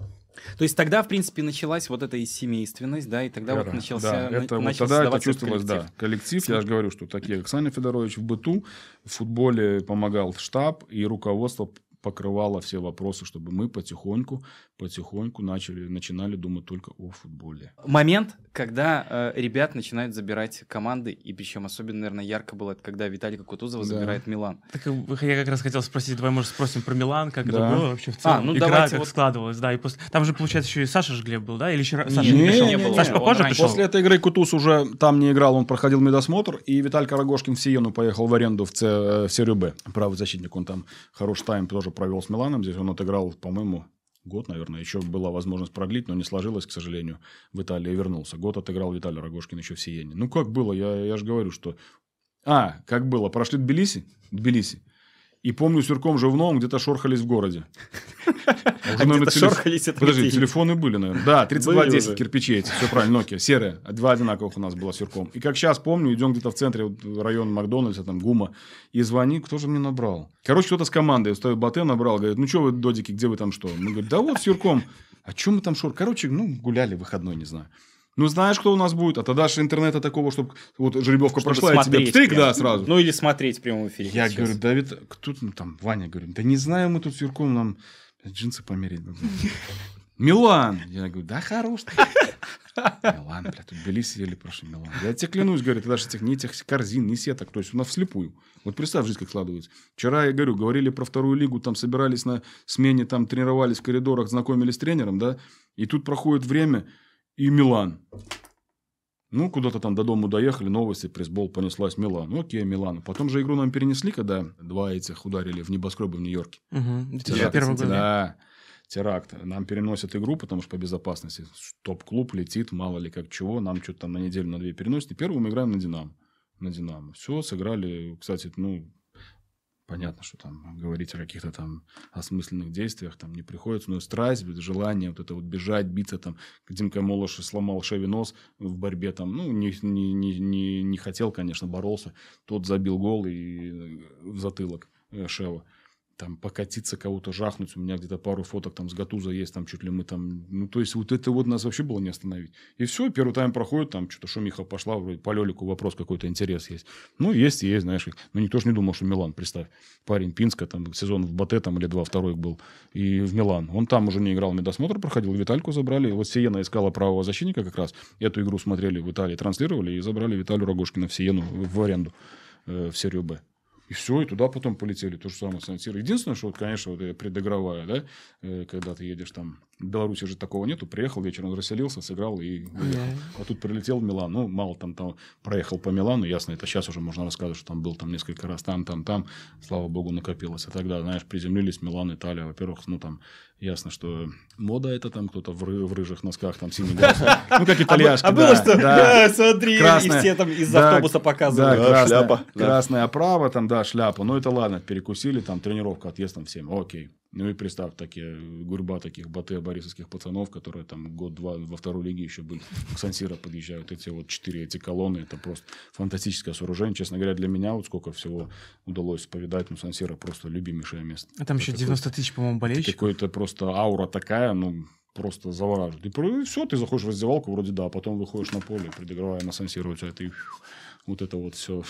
То есть тогда, в принципе, началась вот эта и семейственность, да, и тогда да, вот начался... Да, это, вот тогда это чувствовалось, коллектив. Да. Коллектив, Смотри. Я же говорю, что такие, как Саня Федорович в быту, в футболе помогал штаб, и руководство покрывало все вопросы, чтобы мы потихоньку, потихоньку начали, начинали думать только о футболе. Момент, когда э, ребят начинают забирать команды, и причем особенно, наверное, ярко было, это когда Виталика Кутузова да. забирает Милан. Так я как раз хотел спросить, давай, может, спросим про Милан, как да. это было вообще в целом, а, ну, игра давайте, как вот... складывалась, да, и после... Там же, получается, еще и Саша Жглеб был, да, или еще не, Саша не, не пришел? Не было. Саша попозже пришел? После этой игры Кутуз уже там не играл, он проходил медосмотр, и Виталий Рогожкин в Сиену поехал в аренду в, Ц... в Серюбе, правый защитник, он там хороший тайм тоже провел с Миланом. Здесь он отыграл, по-моему, год, наверное. Еще была возможность продлить, но не сложилось, к сожалению. В Италии вернулся. Год отыграл Виталий Рогожкин еще в Сиене. Ну, как было? Я, я же говорю, что... А, как было. Прошли Тбилиси. Тбилиси. И помню, с Юрком Жевновым где-то шорхались в городе. Где-то шорхались от... Подожди, телефоны были, наверное. Да, тридцать два десять кирпичей. Все правильно, Nokia. Серые. Два одинаковых у нас было с Юрком. И как сейчас помню, идем где-то в центре, район Макдональдса, там ГУМа. И звони, кто же мне набрал? Короче, кто-то с командой. Устаю Батэ набрал. Говорит, ну что вы, додики, где вы там что? Мы говорим, да вот с Юрком. А что мы там шор? Короче, ну гуляли выходной, не знаю. Ну, знаешь, кто у нас будет? А тогда же интернета такого, чтобы... Вот жеребьевка прошла, и тебе пстрик, да, сразу. Ну, или смотреть в прямом эфире. Я сейчас говорю, Давид, кто ну, там, Ваня, говорю, да не знаю, мы тут с Юрком нам джинсы померить. Милан. Я говорю, да хорош. Милан, бля, тут были, сидели, прошу, Милан. Я тебе клянусь, говорю, ты даже ни тех корзин, ни сеток. То есть, у нас вслепую. Вот представь, жизнь как складывается. Вчера, я говорю, говорили про вторую лигу, там собирались на смене, там тренировались в коридорах, знакомились с тренером, да. И тут проходит время... И Милан. Ну, куда-то там до дома доехали, новости, пресс-бол понеслась, Милан. Ну, окей, Милан. Потом же игру нам перенесли, когда два этих ударили в небоскребы в Нью-Йорке. Угу. Теракт. Да, теракт. Нам переносят игру, потому что по безопасности. Топ-клуб летит, мало ли как чего. Нам что-то там на неделю, на две переносят. И первым мы играем на Динамо. На Динамо. Все, сыграли, кстати, ну... Понятно, что там говорить о каких-то там осмысленных действиях там не приходится, но страсть, желание вот это вот бежать, биться там. Димка Молош сломал Шеве нос в борьбе там, ну, не, не, не, не хотел, конечно, боролся. Тот забил гол и в затылок Шева. Там покатиться, кого-то жахнуть. У меня где-то пару фоток там с Гатуза есть, там чуть ли мы там... Ну, то есть, вот это вот нас вообще было не остановить. И все, первый тайм проходит, там что-то шумиха пошла, вроде по Лёлику вопрос какой-то, интерес есть. Ну, есть и есть, знаешь. Ну, никто же не думал, что Милан, представь. Парень Пинска, там сезон в Батэ там или два, второй был, и в Милан. Он там уже не играл, медосмотр проходил, Витальку забрали. Вот Сиена искала правого защитника как раз. Эту игру смотрели в Италии, транслировали, и забрали Виталию Рогожкина в Сиену в аренду, в серию «Б». И все, и туда потом полетели. То же самое санитировали. Единственное, что, вот, конечно, вот, предыгровая, да, э, когда ты едешь там... В Беларуси же такого нету. Приехал вечером, расселился, сыграл и уехал. А тут прилетел в Милан. Ну, мало там, там проехал по Милану. Ясно, это сейчас уже можно рассказывать, что там был там несколько раз. Там, там, там. Слава богу, накопилось. А тогда, знаешь, приземлились Милан, Италия. Во-первых, ну, там ясно, что мода это там кто-то в, ры- в рыжих носках, там синий глаз. Ну, как итальяшки. А было что? Смотри, и все там из автобуса показывают. Шляпа. Красная оправа там, да, шляпа. Ну, это ладно, перекусили. Там тренировка, отъезд там в семь. Окей. Ну, и представь, такие, гурьба таких батэ-борисовских пацанов, которые там год-два во второй лиге еще были. К Сан-Сиро подъезжают эти вот четыре эти колонны. Это просто фантастическое сооружение. Честно говоря, для меня вот сколько всего удалось повидать. Ну, Сан-Сиро просто любимейшее место. А там это еще девяносто тысяч, по-моему, болельщиков. Какой-то просто аура такая, ну... Просто завораживает. И все, ты заходишь в раздевалку, вроде да, потом выходишь на поле, предыгрывая на Сан-Сиро, у тебя это, и вот это вот все.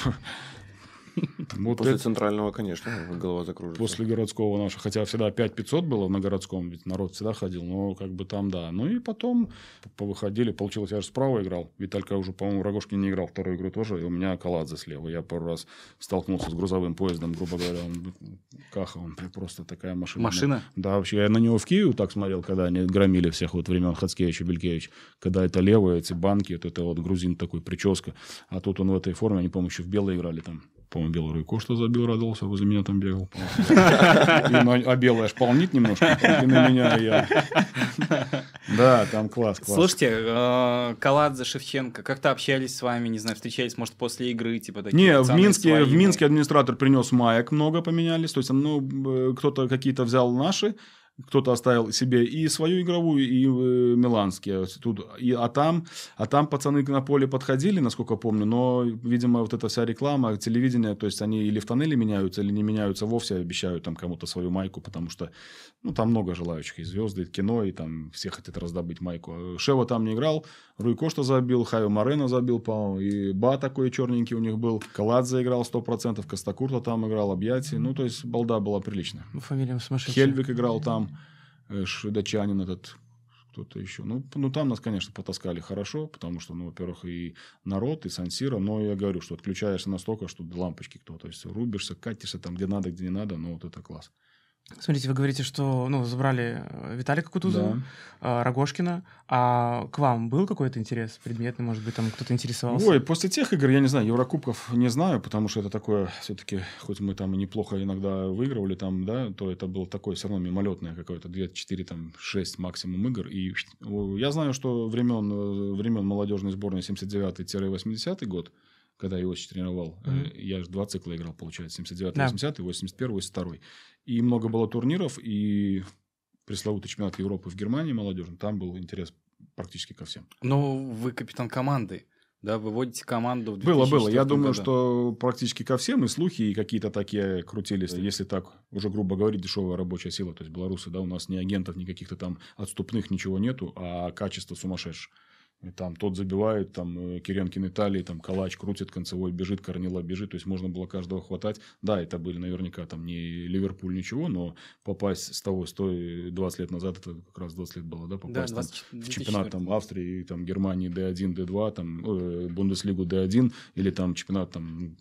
Вот после это... центрального, конечно, голова закружится. После городского нашего, хотя всегда пять тысяч пятьсот было на городском, ведь народ всегда ходил, но как бы там, да. Ну и потом повыходили, получилось, я же справа играл, Виталька уже, по-моему, Рогожкин не играл вторую игру тоже, и у меня Каладзе слева. Я пару раз столкнулся с грузовым поездом, грубо говоря, он... Каха, он просто такая машина. Машина? Да, вообще, я на него в Киеве так смотрел, когда они громили всех вот времен Хацкевича, Белькевича, когда это левые эти банки, вот это вот грузин такой, прическа, а тут он в этой форме, они, по-моему, еще в белой играли там. По-моему, белый Руйко что забил, радовался, возле меня там бегал. А белый аж полнит немножко, и на меня я. Да, там класс, класс. Слушайте, Каладзе, Шевченко, как-то общались с вами, не знаю, встречались, может, после игры? Типа такие. Не, в Минске, в Минске администратор принес маек, много поменялись, то есть, ну, кто-то какие-то взял наши, кто-то оставил себе и свою игровую, и э, миланские. Тут, и, а, там, а там пацаны на поле подходили, насколько помню, но, видимо, вот эта вся реклама, телевидение, то есть, они или в тоннеле меняются, или не меняются вовсе, обещают там кому-то свою майку, потому что, ну, там много желающих, и звезды, и кино, и там все хотят раздобыть майку. Шева там не играл, Руйко что забил, Хайо Морено забил, по-моему, и Ба такой черненький у них был, Каладзе играл сто процентов, Костокурта там играл, Объятий, ну, то есть, балда была приличная. Фамилия сумасшедшая. Хельвик играл там. Датчанин этот, кто-то еще. Ну, ну, там нас, конечно, потаскали хорошо, потому что, ну, во-первых, и народ, и Сан-Сиро, но я говорю, что отключаешься настолько, что лампочки кто-то, то есть рубишься, катишься там, где надо, где не надо, но вот это класс. Смотрите, вы говорите, что ну, забрали Виталика Кутузова, да. Рогожкина. А к вам был какой-то интерес предметный? Может быть, там кто-то интересовался? Ой, после тех игр, я не знаю, Еврокубков не знаю, потому что это такое все-таки, хоть мы там и неплохо иногда выигрывали, там, да, то это было такое все равно мимолетное какое-то, две-четыре, шесть максимум игр. И я знаю, что времен, времен молодежной сборной семьдесят девятый — восьмидесятый год, когда Иосиф тренировал, mm-hmm. я же два цикла играл, получается, семьдесят девятый, восьмидесятый, восемьдесят первый, восемьдесят второй. И много было турниров, и пресловутый чемпионат Европы в Германии молодежный, там был интерес практически ко всем. Но вы капитан команды, да, выводите команду в две тысячи четвёртом году. Было, было, я думаю, что практически ко всем, и слухи, и какие-то такие крутились, да. Если так уже грубо говорить, дешевая рабочая сила, то есть белорусы, да, у нас ни агентов, ни каких-то там отступных, ничего нету, а качество сумасшедшее. И там тот забивает, там Киренкин Италии, там Калач крутит, Концевой бежит, Корнила бежит. То есть можно было каждого хватать. Да, это были наверняка там не Ливерпуль, ничего, но попасть с того, с той двадцать лет назад, это как раз двадцать лет было, да, попасть да, двадцать, там, в чемпионат там, Австрии, там, Германии Д один, Д два, там, э, Бундеслигу Д один или там чемпионат там,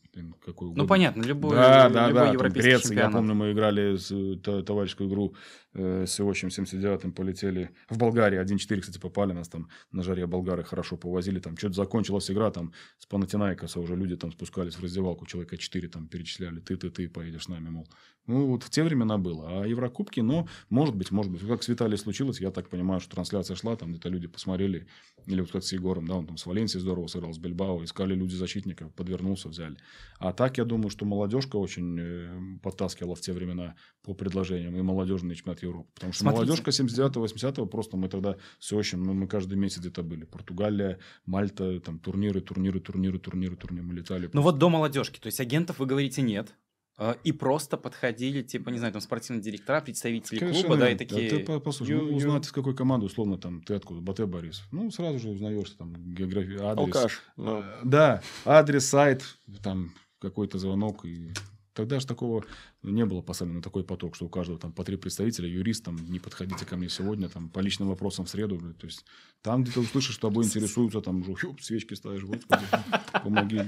какой угодно. Ну, понятно, любой, да, да, любой да, европейский там, Греция, чемпионат. Я помню, мы играли с, та, товарищескую игру э, с Иосифом семьдесят девятым, полетели в Болгарии, один-четыре, кстати, попали нас там на жаре Болгарии. Хорошо повозили, там что-то закончилась игра, там с Панатинаикоса уже люди там спускались в раздевалку, человека четыре там перечисляли, ты-ты-ты, поедешь с нами, мол. Ну, вот в те времена было. А Еврокубки, но, может быть, может быть, как с Виталией случилось, я так понимаю, что трансляция шла, там где-то люди посмотрели, или вот как с Егором, да, он там с Валенсией здорово сыграл, с Бильбао, искали люди защитников, подвернулся, взяли. А так, я думаю, что молодежка очень э, подтаскивала в те времена по предложениям и молодежный чемпионат Европы, потому что смотрите. Молодежка семьдесят девятого — восьмидесятого просто мы тогда все очень, ну, мы каждый месяц где-то были. Португалия, Мальта, там турниры, турниры, турниры, турниры, турниры, мы летали. Ну вот до молодежки, то есть агентов, вы говорите, нет, и просто подходили, типа, не знаю, там спортивный директор, представители конечно, клуба, да, и такие... Да, ты, послушай, ну, узнать, из какой команды, условно, там, ты откуда, Батэ Борис, ну, сразу же узнаешь, что там география, адрес. Алкаш. Ну. Да, адрес, сайт, там, какой-то звонок и... Тогда же такого не было поставлено, такой поток, что у каждого там по три представителя, юрист, там, не подходите ко мне сегодня, там, по личным вопросам в среду. То есть, там, где ты услышишь, что тобой интересуются, там, уже, хюп, свечки ставишь, господи, помоги.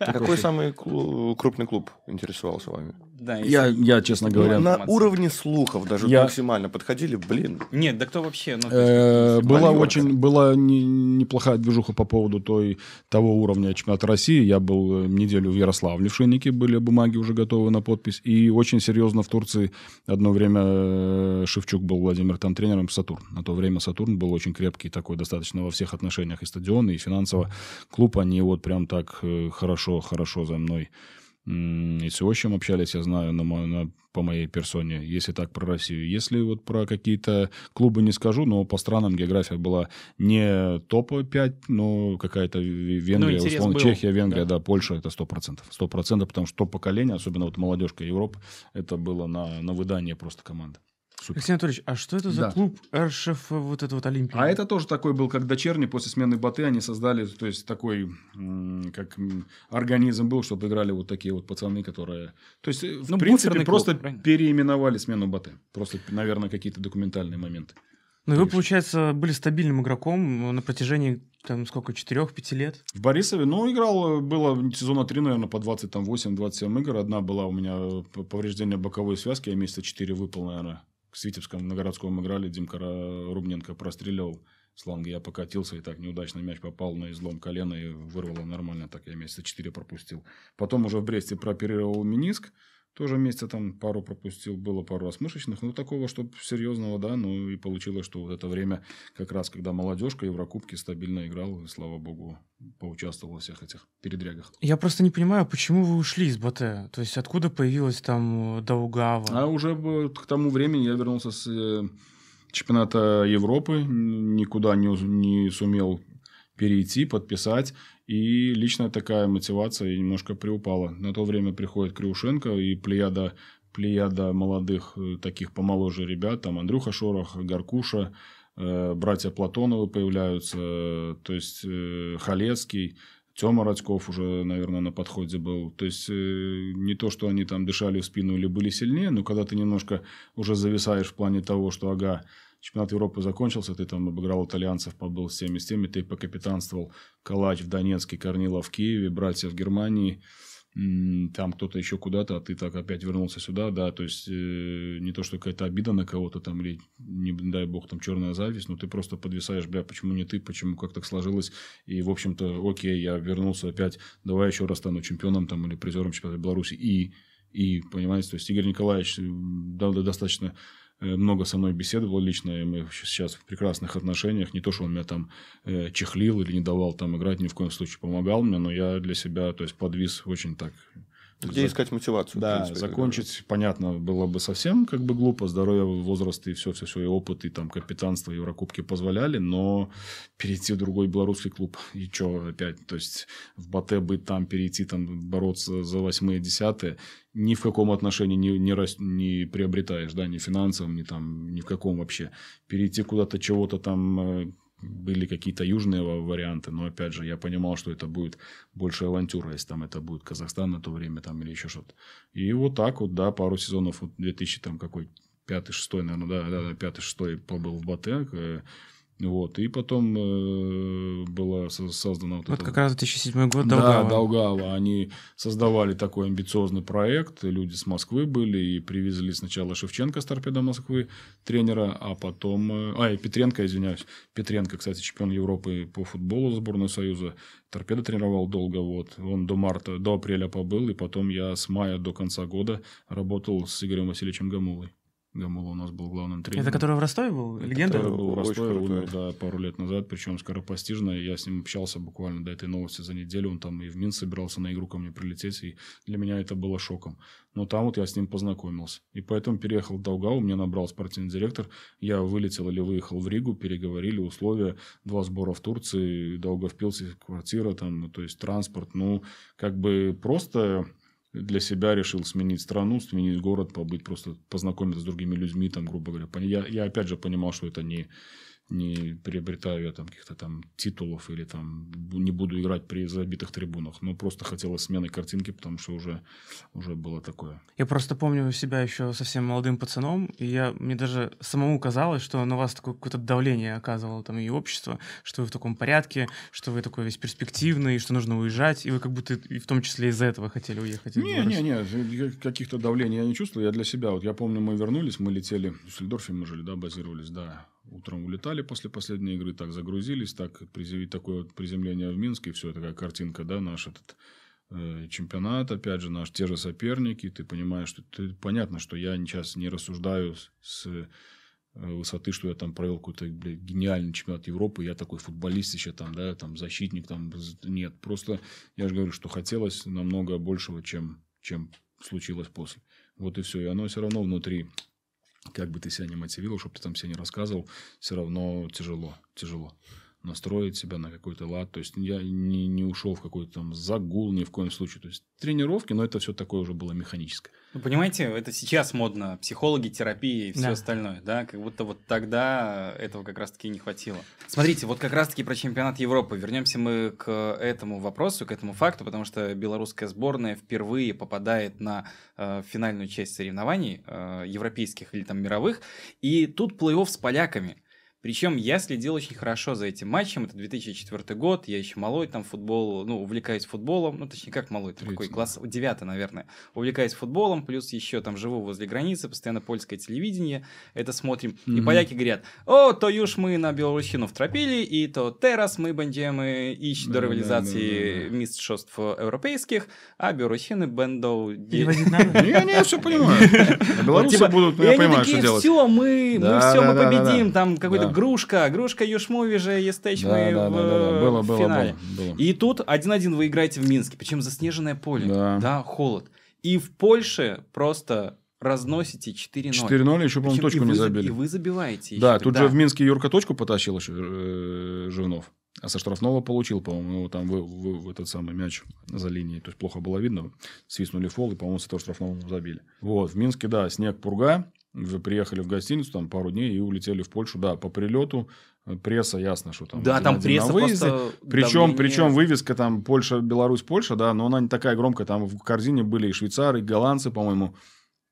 Какой самый крупный клуб интересовался вами? Да, я, я, честно говоря... На уровне слухов даже я... максимально подходили, блин. Нет, да кто вообще? Ну, э, была очень была не, неплохая движуха по поводу той, того уровня чемпионата России. Я был неделю в Ярославле, в Шиннике были бумаги уже готовы на подпись. И очень серьезно в Турции одно время Шевчук был, Владимир, там тренером Сатурн. На то время Сатурн был очень крепкий такой, достаточно во всех отношениях. И стадион, и финансово клуб. Они вот прям так хорошо-хорошо за мной... И с Иосифом общались, я знаю, на, на, по моей персоне, если так про Россию. Если вот про какие-то клубы не скажу, но по странам география была не топ пять, но какая-то Венгрия, ну, условно, был. Чехия, Венгрия, да. да, Польша, это сто процентов. сто процентов, потому что то поколение, особенно вот молодежка Европы, это было на, на выдание просто команды. Супер. Алексей Анатольевич, а что это за да. клуб РШФ, вот этот вот Олимпия? А это тоже такой был, как дочерний, после смены Баты они создали, то есть такой, как организм был, чтобы играли вот такие вот пацаны, которые... То есть, в ну, принципе, просто клуб, переименовали смену Баты. Просто, наверное, какие-то документальные моменты. Ну, и вы, получается, были стабильным игроком на протяжении, там, сколько, четырёх-пяти лет? В Борисове, ну, играл, было сезона три, наверное, по двадцать восемь — двадцать семь игр. Одна была у меня повреждение боковой связки, я месяца четыре выпал, наверное. С Витебском на городском играли, Димка Рубненко прострелял с ланга, я покатился, и так неудачно мяч попал на излом колена и вырвало нормально, так я месяца четыре пропустил. Потом уже в Бресте прооперировал мениск, тоже месяца там пару пропустил, было пару раз мышечных, ну такого, чтобы серьезного, да, ну и получилось, что вот это время, как раз когда молодежка Еврокубки стабильно играл, и слава богу, поучаствовал во всех этих передрягах. Я просто не понимаю, почему вы ушли из Батэ, то есть откуда появилась там Даугава? А уже к тому времени я вернулся с чемпионата Европы, никуда не, не сумел перейти, подписать. И лично такая мотивация немножко приупала. На то время приходит Крюшенко и плеяда, плеяда молодых, таких помоложе ребят. Там Андрюха Шорох, Горкуша, э, братья Платоновы появляются, э, то есть э, Халецкий, Тёма Радьков уже, наверное, на подходе был. То есть, э, не то, что они там дышали в спину или были сильнее, но когда ты немножко уже зависаешь в плане того, что ага, чемпионат Европы закончился, ты там обыграл итальянцев, побыл с теми, с теми, ты покапитанствовал. Калач в Донецке, Корнила в Киеве, братья в Германии. там кто-то еще куда-то, а ты так опять вернулся сюда, да, то есть э, не то, что какая-то обида на кого-то там, или, не дай бог, там черная зависть, но ты просто подвисаешь, бля, почему не ты, почему как так сложилось, и, в общем-то, окей, я вернулся опять, давай еще раз стану чемпионом там или призером чемпионата Беларуси, и, и, понимаете, то есть Игорь Николаевич дал достаточно много со мной беседовал лично, и мы сейчас в прекрасных отношениях. Не то, что он меня там э, чехлил или не давал там играть, ни в коем случае помогал мне, но я для себя, то есть, подвис очень так... Где так, искать мотивацию? Да, в принципе, закончить, как-то. Понятно, было бы совсем как бы глупо. Здоровье, возраст и все-все-все, и опыт, и там капитанство, и Еврокубки позволяли, но перейти в другой белорусский клуб. И что опять? То есть, в Батэ быть там, перейти, там бороться за восьмые, десятые... Ни в каком отношении не, не, рас, не приобретаешь, да, ни финансовым, ни, там, ни в каком вообще. Перейти куда-то, чего-то там, были какие-то южные варианты, но, опять же, я понимал, что это будет больше авантюра, если там это будет Казахстан на то время там, или еще что-то. И вот так вот, да, пару сезонов, вот две тысячи, там, какой, пятый шестой, наверное, да, да пятый шестой побыл в Батэ, вот, и потом э, была создана... Вот, вот это... как раз две тысячи седьмой год, Долгава. Да, Долгава. Они создавали такой амбициозный проект, люди с Москвы были, и привезли сначала Шевченко с Торпедо Москвы, тренера, а потом... А, и Петренко, извиняюсь. Петренко, кстати, чемпион Европы по футболу сборной Союза. Торпедо тренировал долго, вот. Он до марта, до апреля побыл, и потом я с мая до конца года работал с Игорем Васильевичем Гамулой. Гамула у нас был главным тренером. Это который в Ростове был? Легенда? Это который был в Ростове, умер, да, пару лет назад, причем скоропостижно. Я с ним общался буквально до этой новости за неделю. Он там и в Мин собирался на игру ко мне прилететь, и для меня это было шоком. Но там вот я с ним познакомился. И поэтому переехал в Долгаву, меня набрал спортивный директор. Я вылетел или выехал в Ригу, переговорили условия. Два сбора в Турции, Долговпилс, квартира, там, то есть транспорт. Ну, как бы просто... Для себя решил сменить страну, сменить город, побыть, просто познакомиться с другими людьми, там, грубо говоря. Я, я опять же понимал, что это не, не приобретаю я там каких-то там титулов или там не буду играть при забитых трибунах. Но просто хотелось смены картинки, потому что уже, уже было такое. Я просто помню себя еще совсем молодым пацаном, и я, мне даже самому казалось, что на вас такое какое-то давление оказывало там и общество, что вы в таком порядке, что вы такой весь перспективный, что нужно уезжать, и вы как будто и в том числе из-за этого хотели уехать. Не, не, не, каких-то давлений я не чувствовал, я для себя, вот я помню, мы вернулись, мы летели, в Сельдорфе мы жили, да, базировались, да, утром улетали после последней игры, так загрузились, так, такое вот приземление в Минске, все, такая картинка, да, наш этот э, чемпионат, опять же, наш те же соперники, ты понимаешь, что ты, понятно, что я сейчас не рассуждаю с высоты, что я там провел какой-то гениальный чемпионат Европы, я такой футболист еще там, да, там защитник, там нет, просто я же говорю, что хотелось намного большего, чем, чем случилось после. Вот и все, и оно все равно внутри, как бы ты себя не мотивировал, чтобы ты там себя не рассказывал, все равно тяжело, тяжело. Настроить себя на какой-то лад. То есть, я не, не ушел в какой-то там загул ни в коем случае. То есть, тренировки, но это все такое уже было механическое. Ну, понимаете, это сейчас модно. Психологи, терапия и все да. остальное. Да? Как будто вот тогда этого как раз-таки не хватило. Смотрите, вот как раз-таки про чемпионат Европы. Вернемся мы к этому вопросу, к этому факту, потому что белорусская сборная впервые попадает на э, финальную часть соревнований э, европейских или там мировых. И тут плей-офф с поляками. Причем я следил очень хорошо за этим матчем, это две тысячи четвёртый год, я еще малой, там футбол, ну, увлекаюсь футболом, ну, точнее, как малой, там какой, класс девятый, наверное, увлекаюсь футболом, плюс еще там живу возле границы, постоянно польское телевидение, это смотрим, mm-hmm. и поляки говорят, о, то юж мы на Белорусину втрапили, и то террас мы бандем ищ до реализации мистшеств европейских, а Белорусины бендоу... Я не все понимаю, белорусы будут, я понимаю, что делать. Все, мы все, мы победим, там какой-то Грушка, Грушка Юшмови же естеч да, мы да, в да, да, да. Было, финале. Было, было, было. И тут один-один вы играете в Минске, причем заснеженное поле, да, да холод. И в Польше просто разносите четыре ноль. четыре ноль, еще, по-моему, точку не забили. И вы забиваете. Да, еще, тут да. же в Минске Юрка точку потащил еще Жевнов. А со штрафного получил, по-моему, там в, в, в этот самый мяч за линией. То есть, плохо было видно. Свистнули фол, и, по-моему, с этого штрафного забили. Вот, в Минске, да, снег, пурга. Вы приехали в гостиницу, там пару дней и улетели в Польшу. Да, по прилету пресса, ясно, что там. Да, там пресса просто... Причем, причем вывеска там Польша, Беларусь, Польша, да, но она не такая громкая. Там в корзине были и швейцары, и голландцы, по-моему.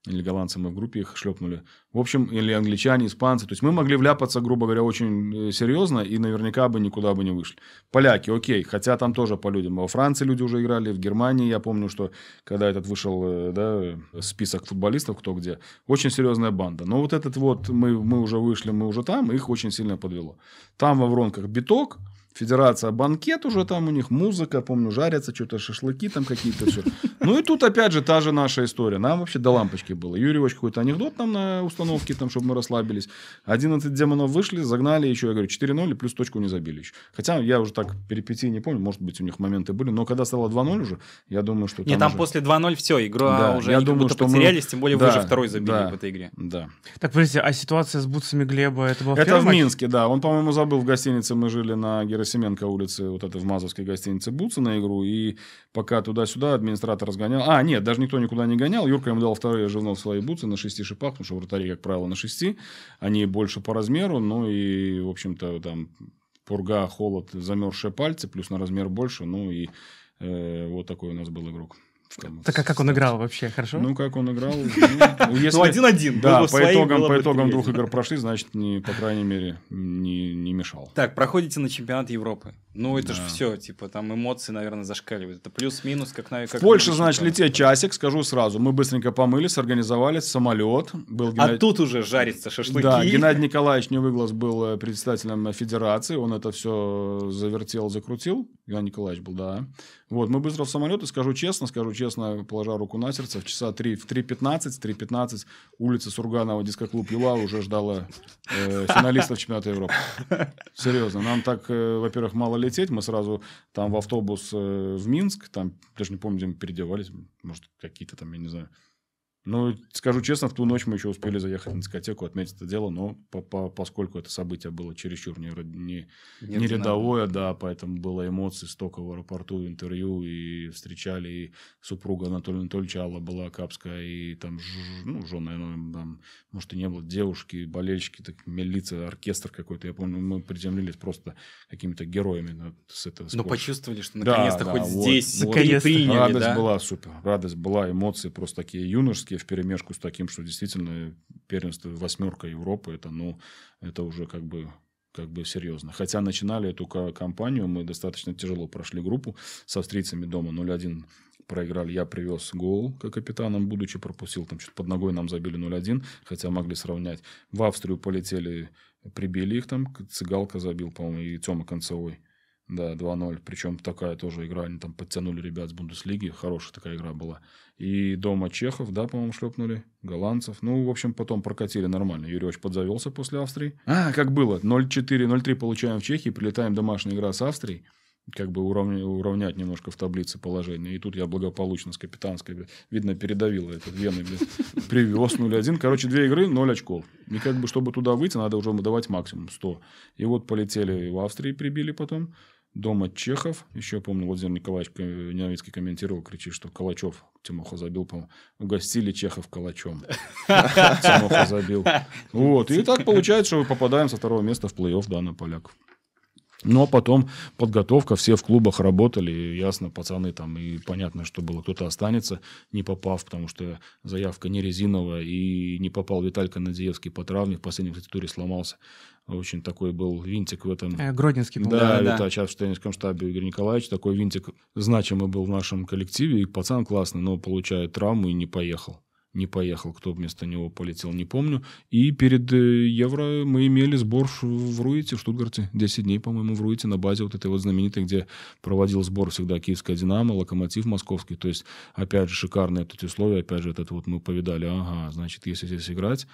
Или голландцы мы в группе их шлепнули. В общем, или англичане, испанцы. То есть мы могли вляпаться, грубо говоря, очень серьезно и наверняка бы никуда бы не вышли. Поляки, окей, хотя там тоже по людям. А во Франции люди уже играли, в Германии. Я помню, что когда этот вышел, да, список футболистов, кто где, очень серьезная банда. Но вот этот вот, мы, мы уже вышли, мы уже там, их очень сильно подвело. Там во Вронках биток. Федерация, банкет уже там у них, музыка, помню, жарятся, что-то шашлыки там какие-то. Все. Ну и тут опять же та же наша история. Нам вообще до лампочки было. Юрий Иванович какой-то анекдот там на установке, там, чтобы мы расслабились. одиннадцать демонов вышли, загнали еще, я говорю, четыре ноль, плюс точку не забили еще. Хотя я уже так перипетий не помню, может быть, у них моменты были. Но когда стало два ноль уже, я думаю, что... Нет, там, там уже... после два ноль все, игра да, уже я думаю, что потерялись, мы... тем более да, вы уже второй забили да, в этой игре. Да. Так, подождите, а ситуация с бутсами Глеба, это было в первом матче? Это в Минске, да. Он, по-моему, забыл в гостинице, мы жили на Герасименко улице, вот это в Мазовской гостинице Буца на игру, и пока туда-сюда администратор разгонял. А, нет, даже никто никуда не гонял. Юрка ему дал вторые Жевнов свои бутсы на шести шипах, потому что вратари, как правило, на шести. Они больше по размеру, ну и, в общем-то, там пурга, холод, замерзшие пальцы, плюс на размер больше, ну и э, вот такой у нас был игрок. Так а как он играл вообще, хорошо? Ну, как он играл... Ну, один-один. Да, по итогам двух игр прошли, значит, по крайней мере, не мешал. Так, проходите на чемпионат Европы. Ну, это же все, типа, там эмоции, наверное, зашкаливают. Это плюс-минус, как... В Польше, значит, лететь часик, скажу сразу. Мы быстренько помылись, организовались, самолет. А тут уже жарится шашлыки. Да, Геннадий Николаевич Невыглаз был председателем федерации. Он это все завертел, закрутил. Геннадий Николаевич был, да. Вот, мы быстро в самолет, и скажу честно, скажу честно, положа руку на сердце, в часа три, в три пятнадцать, три пятнадцать улица Сурганова, дискоклуб «Юла» уже ждала э, финалистов чемпионата Европы. Серьезно, нам так, э, во-первых, мало лететь, мы сразу там в автобус э, в Минск, там, даже не помню, где мы переодевались, может, какие-то там, я не знаю. Ну, скажу честно, в ту ночь мы еще успели заехать на дискотеку, отметить это дело, но по -по поскольку это событие было чересчур не, не, не рядовое, да, поэтому было эмоций столько в аэропорту, интервью, и встречали и супруга Анатолия Анатольевича, Алла была Капская, и там, ну, жена, ну, там, может, и не было, девушки, болельщики, так, милиция, оркестр какой-то, я помню, мы приземлились просто какими-то героями с этого спорта. Но почувствовали, что наконец-то да, хоть да, здесь вот, вот, приняли, радость да? была супер, радость была, эмоции просто такие юношеские, в перемешку с таким, что действительно первенство восьмерка Европы, это, ну, это уже как бы, как бы серьезно. Хотя начинали эту кампанию, мы достаточно тяжело прошли группу с австрийцами дома, ноль один проиграли, я привез гол как капитаном, будучи пропустил, там что-то под ногой нам забили ноль один, хотя могли сравнять. В Австрию полетели, прибили их там, Цыгалка забил, по-моему, и Тёма Концевой. Да, два ноль. Причем такая тоже игра. Они там подтянули ребят с Бундеслиги. Хорошая такая игра была. И дома чехов, да, по-моему, шлепнули. Голландцев. Ну, в общем, потом прокатили нормально. Юрий Иванович подзавелся после Австрии. А, как было. ноль четыре, ноль три получаем в Чехии. Прилетаем, домашняя игра с Австрией. Как бы уравня, уравнять немножко в таблице положение. И тут я благополучно с капитанской, видно, передавил этот вены, привез ноль один. Короче, две игры, ноль очков. И как бы, чтобы туда выйти, надо уже давать максимум сто. И вот полетели в Австрии, прибили потом. Дома чехов. Еще помню, Владимир Николаевич Ненавицкий комментировал, кричит, что Калачев Тимоха забил, по-моему. Угостили чехов Калачом. Тимоха забил. Вот. И так получается, что мы попадаем со второго места в плей-офф, да, на поляков. Но потом подготовка, все в клубах работали, ясно, пацаны там, и понятно, что было, кто-то останется, не попав, потому что заявка не резиновая, и не попал Виталий Канадзеевский по травме, в последнем туре сломался. Очень такой был винтик в этом... Гродненский был. Да, да, да. Сейчас в тренерском штабе Игорь Николаевич, такой винтик значимый был в нашем коллективе, и пацан классный, но получает травму и не поехал. Не поехал, кто вместо него полетел, не помню. И перед Евро мы имели сбор в Руите, в Штутгарте. десять дней, по-моему, в Руите, на базе вот этой вот знаменитой, где проводил сбор всегда Киевская Динамо, Локомотив Московский. То есть, опять же, шикарные тут условия. Опять же, этот вот мы повидали, ага, значит, если здесь играть,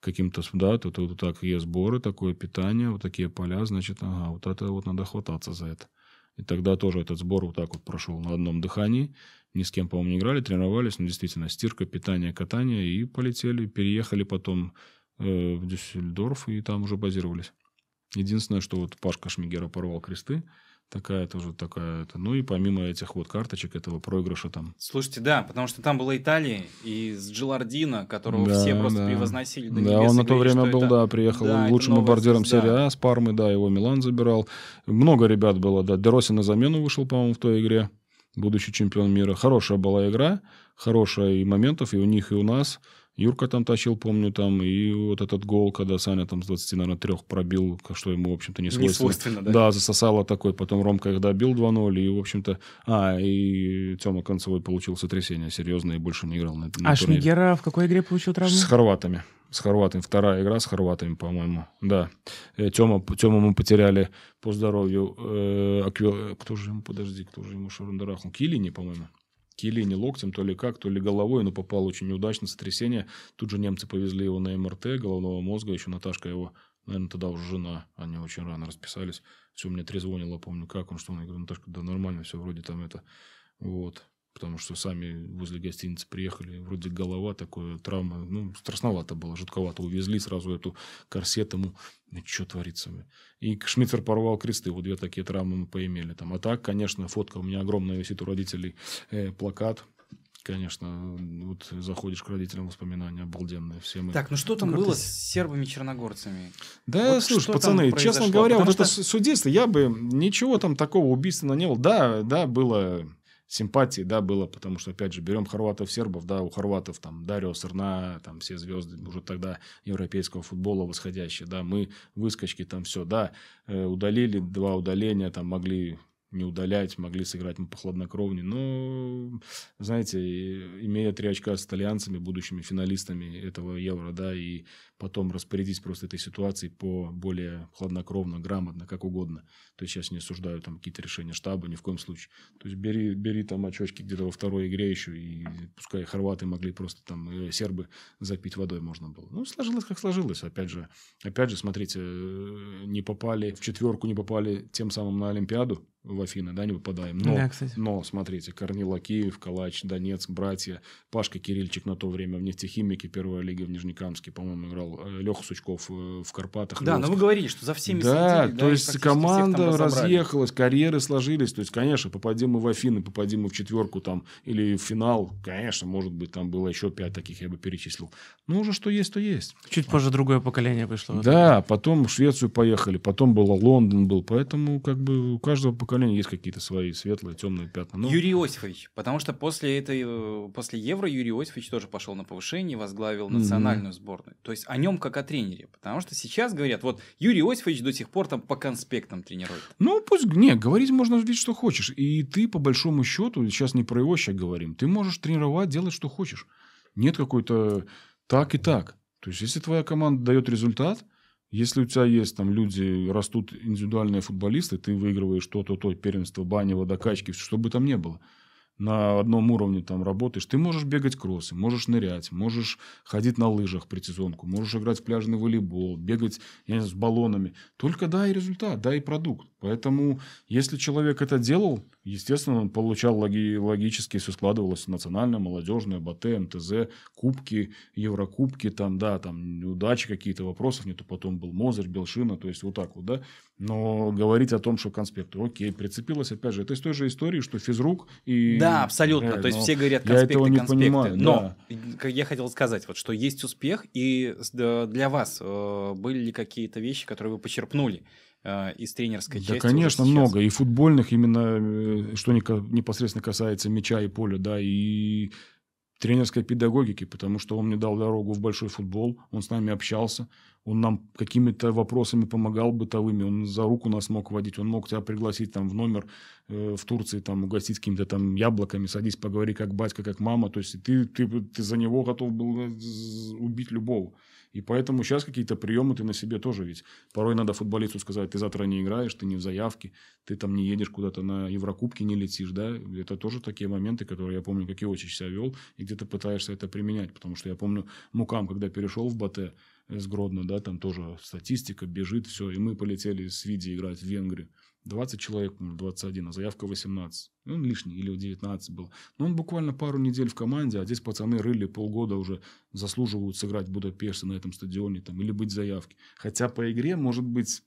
каким-то, да, то, то, то так, есть сборы, такое питание, вот такие поля, значит, ага, вот это вот надо хвататься за это. И тогда тоже этот сбор вот так вот прошел на одном дыхании. Ни с кем, по-моему, не играли, тренировались. Но действительно, стирка, питание, катание. И полетели, переехали потом э, в Дюссельдорф и там уже базировались. Единственное, что вот Пашка Шмигера порвал кресты. Такая тоже такая. -то. Ну и помимо этих вот карточек, этого проигрыша там. Слушайте, да, потому что там была Италия и с Джелардино, которого да, все просто да. превозносили до небес. Да, он на то говорили, время был, это... да, приехал да, лучшим бомбардиром да. серии А с Пармы, да, его Милан забирал. Много ребят было, да, Деросин на замену вышел, по-моему, в той игре. будущий чемпион мира. Хорошая была игра, хорошая и моментов, и у них, и у нас. Юрка там тащил, помню, там, и вот этот гол, когда Саня там с двадцати, наверное, трёх пробил, что ему, в общем-то, не свойственно. Не свойственно, да? Да, засосало такой, потом Ромка их добил два ноль, и, в общем-то... А, и Тёма Концевой получил сотрясение серьезное и больше не играл на, на а турнире. А Шмигера в какой игре получил травму? С хорватами. С хорватами. Вторая игра с хорватами, по-моему. Да. Тёма, Тёма мы потеряли по здоровью. Э, акве... Кто же ему, подожди, кто же ему шарундараху? Килини, по-моему. Килини локтем, то ли как, то ли головой, но попал очень неудачно, сотрясение. Тут же немцы повезли его на эм эр тэ головного мозга, еще Наташка его, наверное, тогда уже жена, они очень рано расписались. Все, мне трезвонило, помню, как он, что он, я говорю, Наташка, да нормально, все вроде там это, вот, потому что сами возле гостиницы приехали, вроде голова такой, травма, ну, страшновато было, жутковато, увезли сразу эту корсет ему, ну, что творится. И Шмицер порвал кресты, вот две такие травмы мы поимели там. А так, конечно, фотка у меня огромная висит у родителей, э, плакат. Конечно, вот заходишь к родителям, воспоминания обалденные. Все мы... Так, ну что там было с сербами-черногорцами? Да, вот слушай, пацаны, честно говоря, потому вот что... это судейство, я бы ничего там такого убийственного не было. Да, да, было... симпатии, да, было, потому что, опять же, берем хорватов-сербов, да, у хорватов там Дарио Срна, там все звезды уже тогда европейского футбола восходящие, да, мы выскочки там все, да, удалили, два удаления, там могли не удалять, могли сыграть мы похладнокровнее, но, знаете, имея три очка с итальянцами, будущими финалистами этого Евро, да, и потом распорядись просто этой ситуацией по более хладнокровно, грамотно, как угодно. То есть сейчас не осуждаю там какие-то решения штаба, ни в коем случае. То есть бери, бери там очочки где-то во второй игре еще, и пускай хорваты могли просто там, сербы запить водой можно было. Ну, сложилось, как сложилось. Опять же, опять же, смотрите, не попали в четверку, не попали тем самым на Олимпиаду в Афины, да, не попадаем. Но, да, но смотрите, Корнила, Киев, Калач, Донецк, братья, Пашка Кирильчик на то время в нефтехимике, первая лига в Нижнекамске, по-моему, играл. Леха Сучков в Карпатах. Да, Львовск. Но вы говорили, что за всеми да, следили. Да, то есть команда разъехалась, карьеры сложились. То есть, конечно, попадем мы в Афины, попадем мы в четверку там или в финал. Конечно, может быть, там было еще пять таких, я бы перечислил. Но уже что есть, то есть. Чуть а. позже другое поколение вышло. Да, потом в Швецию поехали, потом было Лондон был. Поэтому как бы у каждого поколения есть какие-то свои светлые, темные пятна. Но... Юрий Иосифович, потому что после, этой, после Евро Юрий Иосифович тоже пошел на повышение, возглавил национальную mm-hmm. сборную. То есть, они как о тренере, потому что сейчас говорят, вот Юрий Иосифович до сих пор там по конспектам тренирует. Ну, пусть, не, говорить можно ведь что хочешь, и ты по большому счету, сейчас не про его сейчас говорим, ты можешь тренировать, делать что хочешь, нет какой-то так и так, то есть если твоя команда дает результат, если у тебя есть там люди, растут индивидуальные футболисты, ты выигрываешь то-то, то первенство, бани, водокачки, что бы там ни было. На одном уровне там работаешь, ты можешь бегать кроссы, можешь нырять, можешь ходить на лыжах предсезонку, можешь играть в пляжный волейбол, бегать, я не знаю, с баллонами. Только дай результат, дай продукт. Поэтому, если человек это делал, естественно, он получал логи- логически, все складывалось национальное, молодежное, БАТЭ, МТЗ, кубки, еврокубки, там, да, там, неудачи какие-то, вопросов нету, потом был Мозырь, Белшина, то есть вот так вот, да. Но говорить о том, что конспекты, окей, прицепилось, опять же, это из той же истории, что физрук и... Да, абсолютно, э, то есть все говорят конспекты, я этого не конспекты, понимаю, но да. Я хотел сказать, вот, что есть успех, и для вас э, были ли какие-то вещи, которые вы почерпнули? Из тренерской да, части. Да, конечно, много. И футбольных, именно, что непосредственно касается мяча и поля, да, и тренерской педагогики, потому что он мне дал дорогу в большой футбол, он с нами общался, он нам какими-то вопросами помогал бытовыми, он за руку нас мог водить, он мог тебя пригласить там в номер э, в Турции, там угостить какими-то там яблоками, садись, поговори как батька, как мама, то есть ты, ты, ты за него готов был убить любого. И поэтому сейчас какие-то приемы ты на себе тоже ведь. Порой надо футболисту сказать, ты завтра не играешь, ты не в заявке, ты там не едешь куда-то на Еврокубки, не летишь, да. Это тоже такие моменты, которые я помню, как Иосифович себя вел, и где ты пытаешься это применять. Потому что я помню Мукам, когда перешел в БАТЭ с Гродно, да, там тоже статистика, бежит, все. И мы полетели с Види играть в Венгрию. двадцать человек, двадцать один, а заявка восемнадцать. Он лишний, или девятнадцать был. Но он буквально пару недель в команде, а здесь пацаны рыли полгода уже, заслуживают сыграть Будапеште на этом стадионе там, или быть в заявке. Хотя по игре, может быть,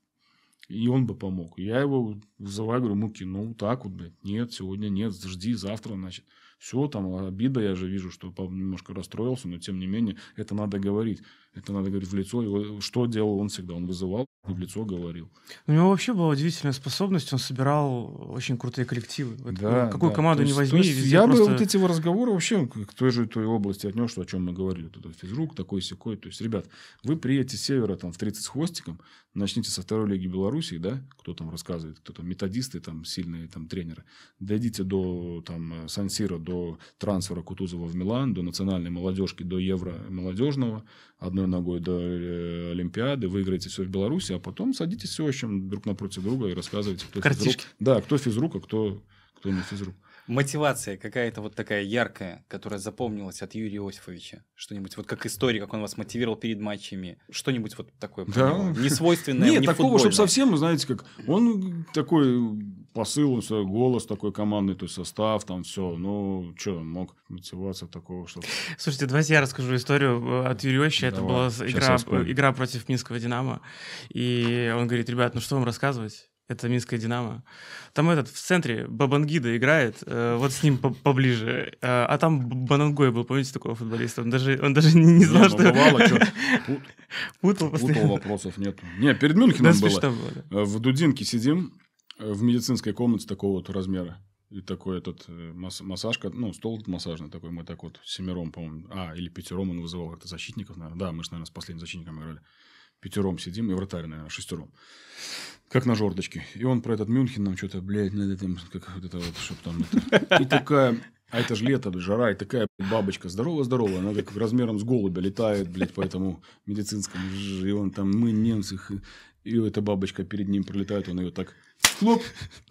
и он бы помог. Я его вызываю, говорю, Муки, ну так вот, блядь, нет, сегодня нет, жди, завтра, значит. Все, там обида, я же вижу, что папа немножко расстроился, но тем не менее, это надо говорить. Это надо говорить в лицо. Его, что делал он всегда? Он вызывал. в лицо говорил. У него вообще была удивительная способность, он собирал очень крутые коллективы. Да, какую да. команду не возьми, есть, я просто... бы вот эти разговоры вообще к той же той области отнес, что, о чем мы говорили. Тут физрук, такой-сякой. То есть, ребят, вы приедете с севера там, в тридцать с хвостиком, начните со второй лиги Белоруссии, да, кто там рассказывает, кто там методисты, там сильные там, тренеры. Дойдите до там, Сан-Сиро, до трансфера Кутузова в Милан, до национальной молодежки, до евро-молодежного, одной ногой до Олимпиады, выиграете все в Беларуси, а потом садитесь все очень друг напротив друга и рассказывайте, кто физрук. Да, кто физрук, а кто, кто не физрук. Мотивация какая-то вот такая яркая, которая запомнилась от Юрия Иосифовича. Что-нибудь вот как история, как он вас мотивировал перед матчами. Что-нибудь вот такое. Да. Несвойственное, не футбольное. Нет, такого, чтобы совсем, знаете, как он такой посыл, голос такой командный, то есть состав, там все. Ну, что, мог мотивация такого, что... Слушайте, давайте я расскажу историю от Юрия Иосифовича. Это была игра, игра против Минского «Динамо». И он говорит, ребят, ну что вам рассказывать? Это Минское «Динамо». Там этот в центре Бабангида играет, э, вот с ним поближе. Э, а там Банангой был, помните такого футболиста? Он даже, он даже не, не знал, не, что... Бывало, что... Пут... Путал, Путал вопросов нет. Не, перед Мюнхеном да, было. было да. В Дудинке сидим, в медицинской комнате такого вот размера. И такой этот массажка, ну, стол массажный такой, мы так вот семером, по-моему, а, или пятером он вызывал как-то защитников, наверное. Да, мы же, наверное, с последним защитником играли. Пятером сидим, и вратарь, наверное, шестером. Как на жердочке. И он про этот Мюнхен нам что-то, блядь, надо там, как вот это вот, чтоб там это... И такая... А это же лето, жара, и такая бабочка здоровая-здоровая. Она как размером с голубя летает, блядь, по этому медицинскому. И он там, мы немцы. И эта бабочка перед ним пролетает, он ее так... Хлоп,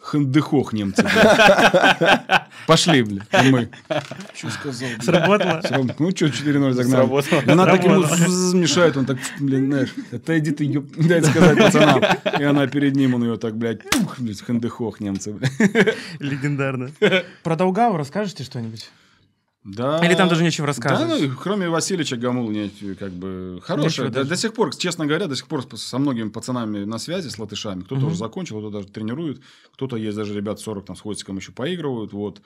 хандыхох немцы. Блядь. Пошли, блядь. Мы. Что сказал? Блядь? Сработало. Сраб... Ну, что, четыре ноль загнали. Сработало. Она так ему мешает. Он так, блин, знаешь, отойди ты, ёп... Дай сказать пацанам. И она перед ним, он ее так, блядь, пух, блядь, хандыхох немцы. Блядь. Легендарно. Про Долгаву расскажете что-нибудь? Да. Или там даже нечего рассказывать. Да, ну, кроме Васильевича Гамула, как бы хорошая. До, до сих пор, честно говоря, до сих пор со многими пацанами на связи, с латышами. Кто-то угу. уже закончил, кто-то даже тренирует. Кто-то есть даже ребят сорок там с хвостиком еще поигрывают. Вот.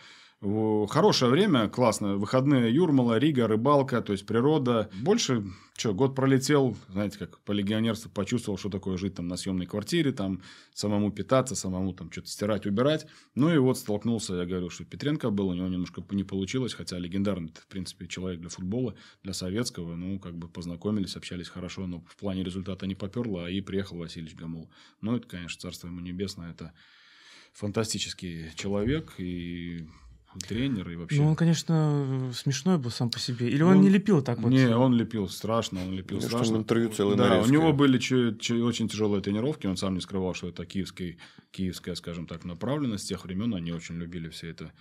Хорошее время, классно. Выходные Юрмала, Рига, рыбалка, то есть природа. Больше, что, год пролетел, знаете, как по легионерству почувствовал, что такое жить там на съемной квартире, там самому питаться, самому там что-то стирать, убирать. Ну и вот столкнулся, я говорил, что Петренко был, у него немножко не получилось, хотя легендарный, в принципе, человек для футбола, для советского. Ну, как бы познакомились, общались хорошо, но в плане результата не поперло, а и приехал Васильевич Гамул. Ну, это, конечно, царство ему небесное, это фантастический человек и... тренер и вообще. Ну, он, конечно, смешной был сам по себе. Или он, он не лепил так вот? Не, он лепил страшно, он лепил я страшно. Интервью целый да, нарезки. У него были ч- ч- очень тяжелые тренировки. Он сам не скрывал, что это киевский, киевская, скажем так, направленность. С тех времен они очень любили все это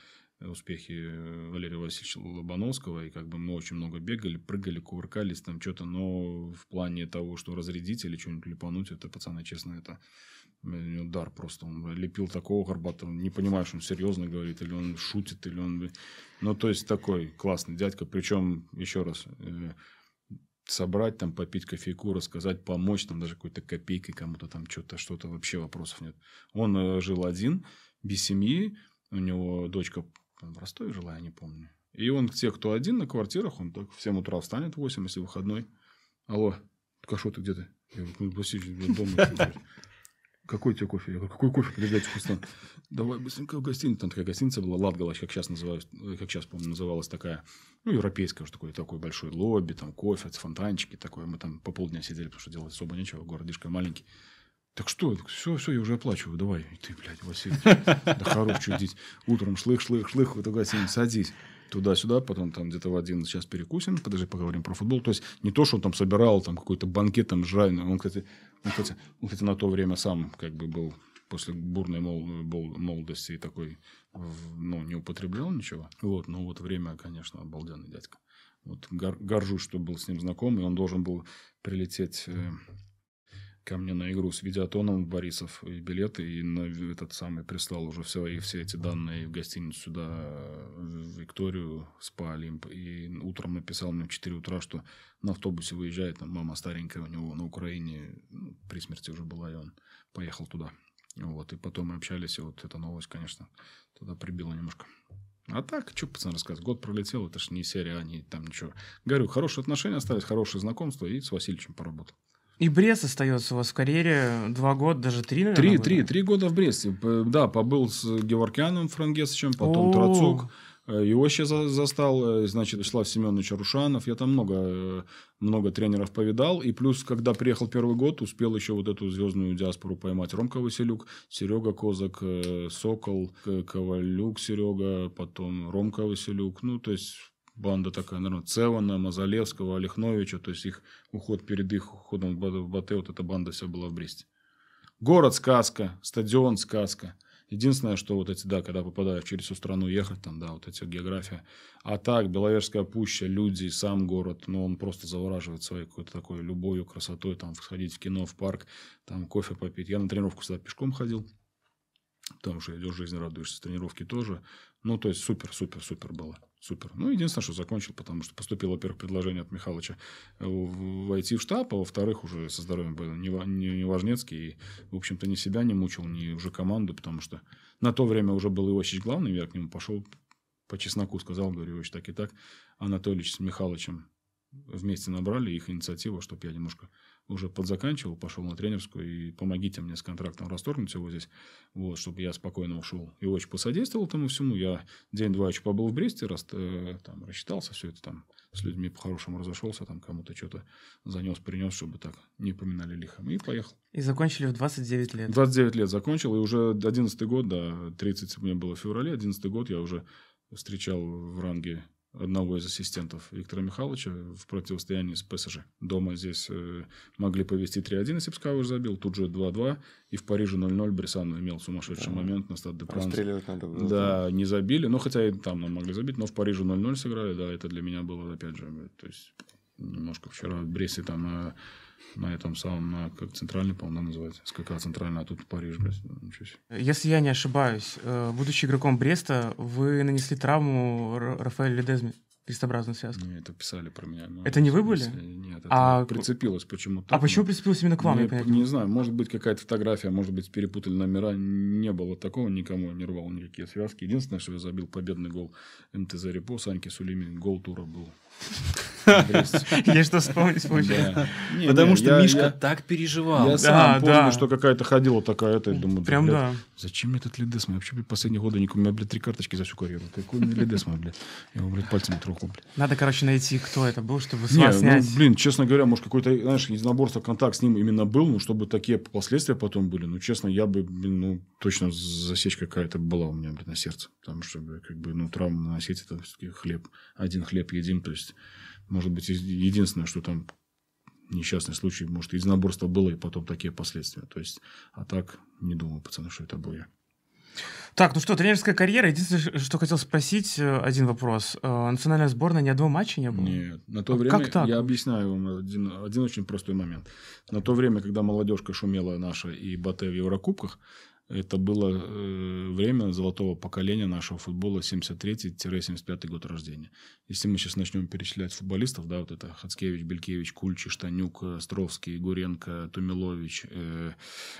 успехи Валерия Васильевича Лобановского. И как бы мы очень много бегали, прыгали, кувыркались там что-то. Но в плане того, что разрядить или что-нибудь лепануть, это, пацаны, честно, это... Удар просто. Он лепил такого Горбатова. Не понимаешь, он серьезно говорит, или он шутит, или он... Ну, то есть, такой классный дядька. Причем, еще раз, собрать, там, попить кофейку, рассказать, помочь, там, даже какой-то копейкой кому-то там что-то, что-то вообще вопросов нет. Он жил один, без семьи. У него дочка в Ростове жила, я не помню. И он к тех, кто один на квартирах, он так в семь утра встанет, в восемь, если выходной. Алло, Кашо, ты где-то? Я говорю, Васильевич, дома. Какой тебе кофе? Я говорю, какой кофе, передайте вкусно. Давай быстренько в гостиницу. Там такая гостиница была, Латгалач, как сейчас называлась, как сейчас, помню, называлась такая, ну, европейская, уж такой, такой большой лобби, там кофе, фонтанчики, такое. Мы там по полдня сидели, потому что делать особо нечего, городишко маленький. Так что, все, все, я уже оплачиваю, давай. И ты, блядь, Василий, да хорош чудить. Утром шлых, шлых, шлых, в эту гостиницу садись. Туда-сюда, потом там где-то в один сейчас перекусим, подожди, поговорим про футбол. То есть, не то, что он там собирал там какой-то банкет, там, жральный. Он, кстати, он, кстати, он, кстати, на то время сам как бы был после бурной мол- молодости такой, ну, не употреблял ничего. Вот, но вот время, конечно, обалденный дядька. Вот гор- горжусь, что был с ним знаком, и он должен был прилететь... Э- ко мне на игру с видеотоном в Борисов и билеты, и на этот самый прислал уже все, и все эти данные в гостиницу сюда, в Викторию, СПА Олимп, и утром написал мне в четыре утра, что на автобусе выезжает, там мама старенькая у него на Украине, ну, при смерти уже была, и он поехал туда. Вот, и потом мы общались, и вот эта новость, конечно, туда прибила немножко. А так, что пацан рассказывает, год пролетел, это ж не серия, а не там ничего. Говорю, хорошие отношения остались, хорошие знакомства, и с Васильевичем поработал. И Брест остается у вас в карьере два года, даже три, наверное? Три, три, три года в Бресте. Да, побыл с Геворкяном Франгесовичем, потом О-о-о. Трацук. Его еще застал, значит, Вячеслав Семенович Арушанов. Я там много, много тренеров повидал. И плюс, когда приехал первый год, успел еще вот эту звездную диаспору поймать. Ромка Василюк, Серега Козак, Сокол, Ковалюк Серега, потом Ромка Василюк. Ну, то есть... Банда такая, наверное, Цевана, Мазалевского, Олехновича. То есть, их уход перед их уходом в Батэ, вот эта банда вся была в Бресте. Город сказка, стадион сказка. Единственное, что вот эти, да, когда попадаешь через всю страну ехать, там, да, вот эти география. А так, Беловежская пуща, люди, сам город, ну, он просто завораживает своей какой-то такой любовью, красотой. Там, сходить в кино, в парк, там, кофе попить. Я на тренировку всегда пешком ходил. Потому что идешь, жизнь радуешься, тренировки тоже. Ну, то есть, супер-супер-супер было. Супер. Ну, единственное, что закончил, потому что поступило, во-первых, предложение от Михалыча войти в штаб, а во-вторых, уже со здоровьем был неважнецкий. И, в общем-то, ни себя не мучил, ни уже команду, потому что на то время уже был Иосифович главным, я к нему пошел по чесноку, сказал, говорю, Иосифович, так и так. Анатольевич с Михалычем вместе набрали их инициативу, чтобы я немножко... уже подзаканчивал, пошел на тренерскую, и помогите мне с контрактом расторгнуть его здесь, вот, чтобы я спокойно ушел. И очень посодействовал тому всему. Я день-два еще побыл в Бресте, рас, э, там, рассчитался все это, там, с людьми по-хорошему разошелся, там, кому-то что-то занес, принес, чтобы так не поминали лихом. И поехал. И закончили в двадцать девять лет. двадцать девять лет закончил, и уже одиннадцатый год, да, тридцать мне было в феврале, одиннадцатый год я уже встречал в ранге одного из ассистентов Виктора Михайловича в противостоянии с ПСЖ. Дома здесь э, могли повести три-один, если бы Скавыш забил, тут же два-два, и в Париже ноль-ноль Брессану имел сумасшедший А-а-а. момент на Стад де Пранс. Расстреливать надо было. Да, не забили, но хотя и там нам могли забить, но в Париже ноль-ноль сыграли, да, это для меня было, опять же, то есть, немножко вчера в Бресте там на, на этом самом, на, как центральный, по-моему, называется, СКК центральный, а тут Париж, блядь, ничего себе. Если я не ошибаюсь, будучи игроком Бреста, вы нанесли травму Рафаэлю Ледезме, крестообразную связку. Нет, это писали про меня. Но это не вы были? Нет, это а... прицепилось почему-то. А почему прицепилось именно к вам? Не, я не знаю, может быть, какая-то фотография, может быть, перепутали номера. Не было такого, никому не рвал никакие связки. Единственное, что я забил победный гол МТЗ Репо, Саньки Сулимин, гол тура был. Я что вспомнить получается. Потому что Мишка так переживал. Я сам помню, что какая-то ходила такая, это, думаю, прям да. Зачем мне этот Ледес? Я вообще последние годы не купил, блядь, три карточки за всю карьеру. Какой мне Ледес, блядь? Я его, блядь, пальцем трогал, блядь. Надо, короче, найти, кто это был, чтобы с вас снять. Блин, честно говоря, может, какой-то, знаешь, единоборство, контакт с ним именно был, но чтобы такие последствия потом были, ну, честно, я бы, блин, ну, точно засечка какая-то была у меня, блядь, на сердце. Потому что, как бы, ну, травму наносить, это все-таки хлеб. Один хлеб едим, то есть может быть, единственное, что там несчастный случай, может, единоборство было, и потом такие последствия. То есть, а так, не думаю, пацаны, что это был я. Так, ну что, тренерская карьера. Единственное, что хотел спросить, один вопрос. Национальная сборная ни одного матча не было? Нет. На то а время, я объясняю вам один, один очень простой момент. На то время, когда молодежка шумела наша и Батэ в Еврокубках, это было э, время золотого поколения нашего футбола, семьдесят третий - семьдесят пятый год рождения. Если мы сейчас начнем перечислять футболистов, да, вот это Хацкевич, Белькевич, Кульчи, Штанюк, Островский, Гуренко, Тумилович, э,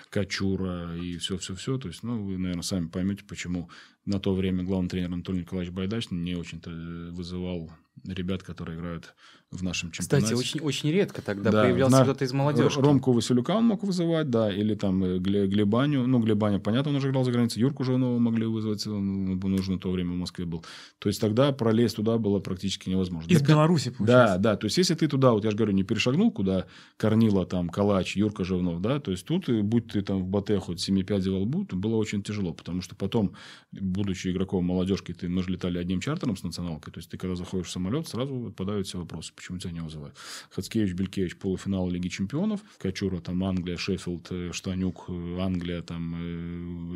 Качура и все-все-все. То есть, ну, вы, наверное, сами поймете, почему на то время главный тренер Анатолий Николаевич Байдач не очень-то вызывал ребят, которые играют в нашем чемпионате. Кстати, очень, очень редко тогда да, появлялся на... кто-то из молодежи. Ромку Василюка он мог вызывать, да, или там Глебаню. Ну, Глебаня, понятно, он уже играл за границей. Юрку Жевнова могли вызвать, он нужен в то время в Москве был. То есть, тогда пролезть туда было практически невозможно. Из так... Беларуси, получается. Да, да. То есть, если ты туда, вот я же говорю, не перешагнул, куда Корнила, там, Калач, Юрка Жевнов, да, то есть, тут, будь ты там в Батэ хоть семи пядей во лбу, то было очень тяжело, потому что потом, будучи игроком молодежки, ты, мы же летали одним чартером с националкой, то есть, ты когда заходишь в самолет, сразу выпадают все вопросы. Почему тебя не вызывают? Хацкевич, Белькевич, полуфинал Лиги Чемпионов. Качура, там, Англия, Шеффилд, Штанюк, Англия, там,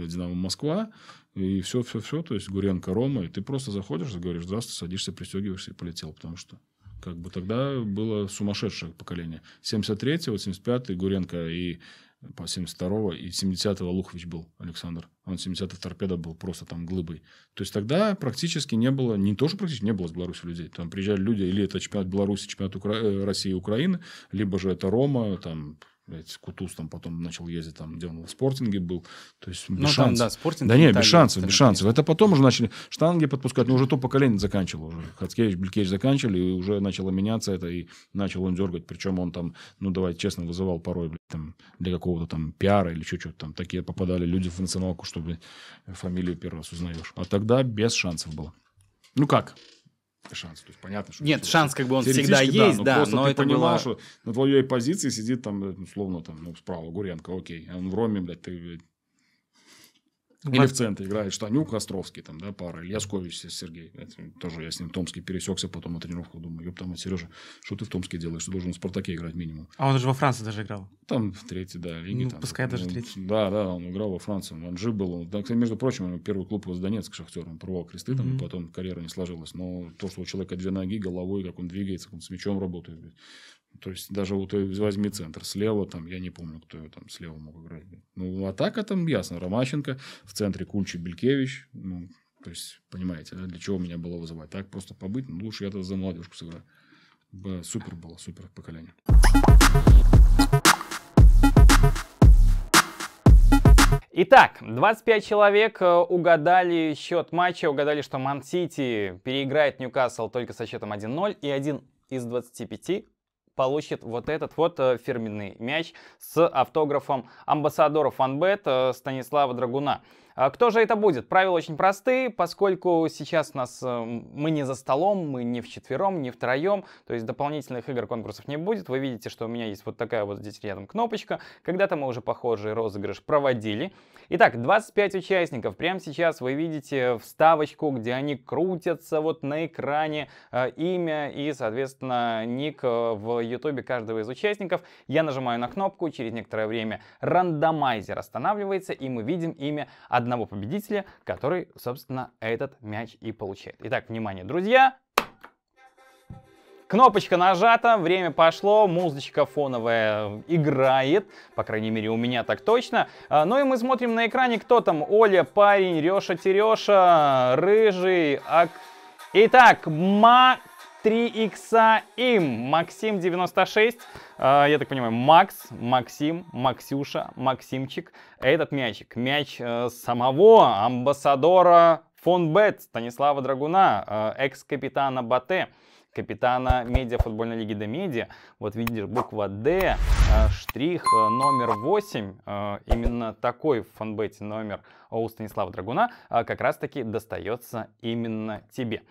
Динамо, Москва. И все-все-все. То есть, Гуренко, Рома. И ты просто заходишь, говоришь, здравствуй, садишься, пристегиваешься и полетел. Потому что как бы тогда было сумасшедшее поколение. семьдесят третьего, семьдесят пятого Гуренко и по семьдесят второго и семидесятого Лухович был Александр. Он семидесятого торпеда был просто там глыбой. То есть, тогда практически не было, не то, что практически не было с Беларуси людей. Там приезжали люди, или это чемпионат Беларуси, чемпионат Укра... России и Украины, либо же это Рома, там, Блядь, Кутуз там потом начал ездить, там, где он в Спортинге был. То есть, без ну, шансов. Там, да, Спортинг, да не, без шансов, без шансов. Это потом уже начали штанги подпускать. Но уже то поколение заканчивало. Уже Хацкевич, Белькевич заканчивали, и уже начало меняться это, и начал он дергать. Причем он там, ну, давайте честно, вызывал порой, блядь, там, для какого-то там пиара или что-то там. Такие попадали люди в националку, чтобы фамилию первый раз узнаешь. А тогда без шансов было. Ну, как? Шанс. То есть, понятно, что нет, шанс как бы он всегда есть, да, но, да, просто но ты это понимал, было... что на твоей позиции сидит там, условно, там, ну, справа Гуренко, окей, а он в Роме, блядь, ты, блядь... Или Мат... в центре играет Штанюк, Островский, там, да, пара, Ильяскович, Сергей, это, тоже я с ним в Томске пересекся, потом на тренировку, думаю, ёптам, Сережа, что ты в Томске делаешь, ты должен в Спартаке играть минимум. А он же во Франции даже играл. Там в третьей, да, лиге. Ну, там, пускай даже в третьей. Да, да, он играл во Франции, он Анжи был, он, так, между прочим, он первый клуб его с Донецка, Шахтер, он порвал кресты, там, mm-hmm. потом карьера не сложилась, но то, что у человека две ноги, головой, как он двигается, как он с мячом работает, блядь. То есть, даже вот возьми центр. Слева там, я не помню, кто там слева мог играть. Ну, атака там, ясно, Ромащенко. В центре Кульчи, Белькевич. Ну, то есть, понимаете, да, для чего меня было вызывать? Так просто побыть? Ну, лучше я тогда за молодежку сыграю. Супер было, супер поколение. Итак, двадцать пять человек угадали счет матча. Угадали, что Ман-Сити переиграет Ньюкасл только со счетом один ноль. И один из двадцати пяти... получит вот этот вот фирменный мяч с автографом амбассадора FanBet Станислава Драгуна. Кто же это будет? Правила очень простые, поскольку сейчас у нас мы не за столом, мы не вчетвером, не втроем, то есть дополнительных игр, конкурсов не будет. Вы видите, что у меня есть вот такая вот здесь рядом кнопочка. Когда-то мы уже похожий розыгрыш проводили. Итак, двадцать пять участников. Прямо сейчас вы видите вставочку, где они крутятся вот на экране, имя и, соответственно, ник в Ютубе каждого из участников. Я нажимаю на кнопку, через некоторое время рандомайзер останавливается, и мы видим имя одного одного победителя, который, собственно, этот мяч и получает. Итак, внимание, друзья! Кнопочка нажата, время пошло, музычка фоновая играет, по крайней мере, у меня так точно. Ну и мы смотрим на экране, кто там, Оля, парень, Реша, Тереша, Рыжий, Ак... Итак, Ма... три икса им, Максим девяносто шесть, я так понимаю, Макс, Максим, Максюша, Максимчик, этот мячик, мяч самого амбассадора FanBet Станислава Драгуна, экс-капитана Батэ, капитана медиафутбольной лиги Домедиа. Вот видишь, буква Д, штрих номер восемь, именно такой в FanBet номер у Станислава Драгуна, как раз таки достается именно тебе.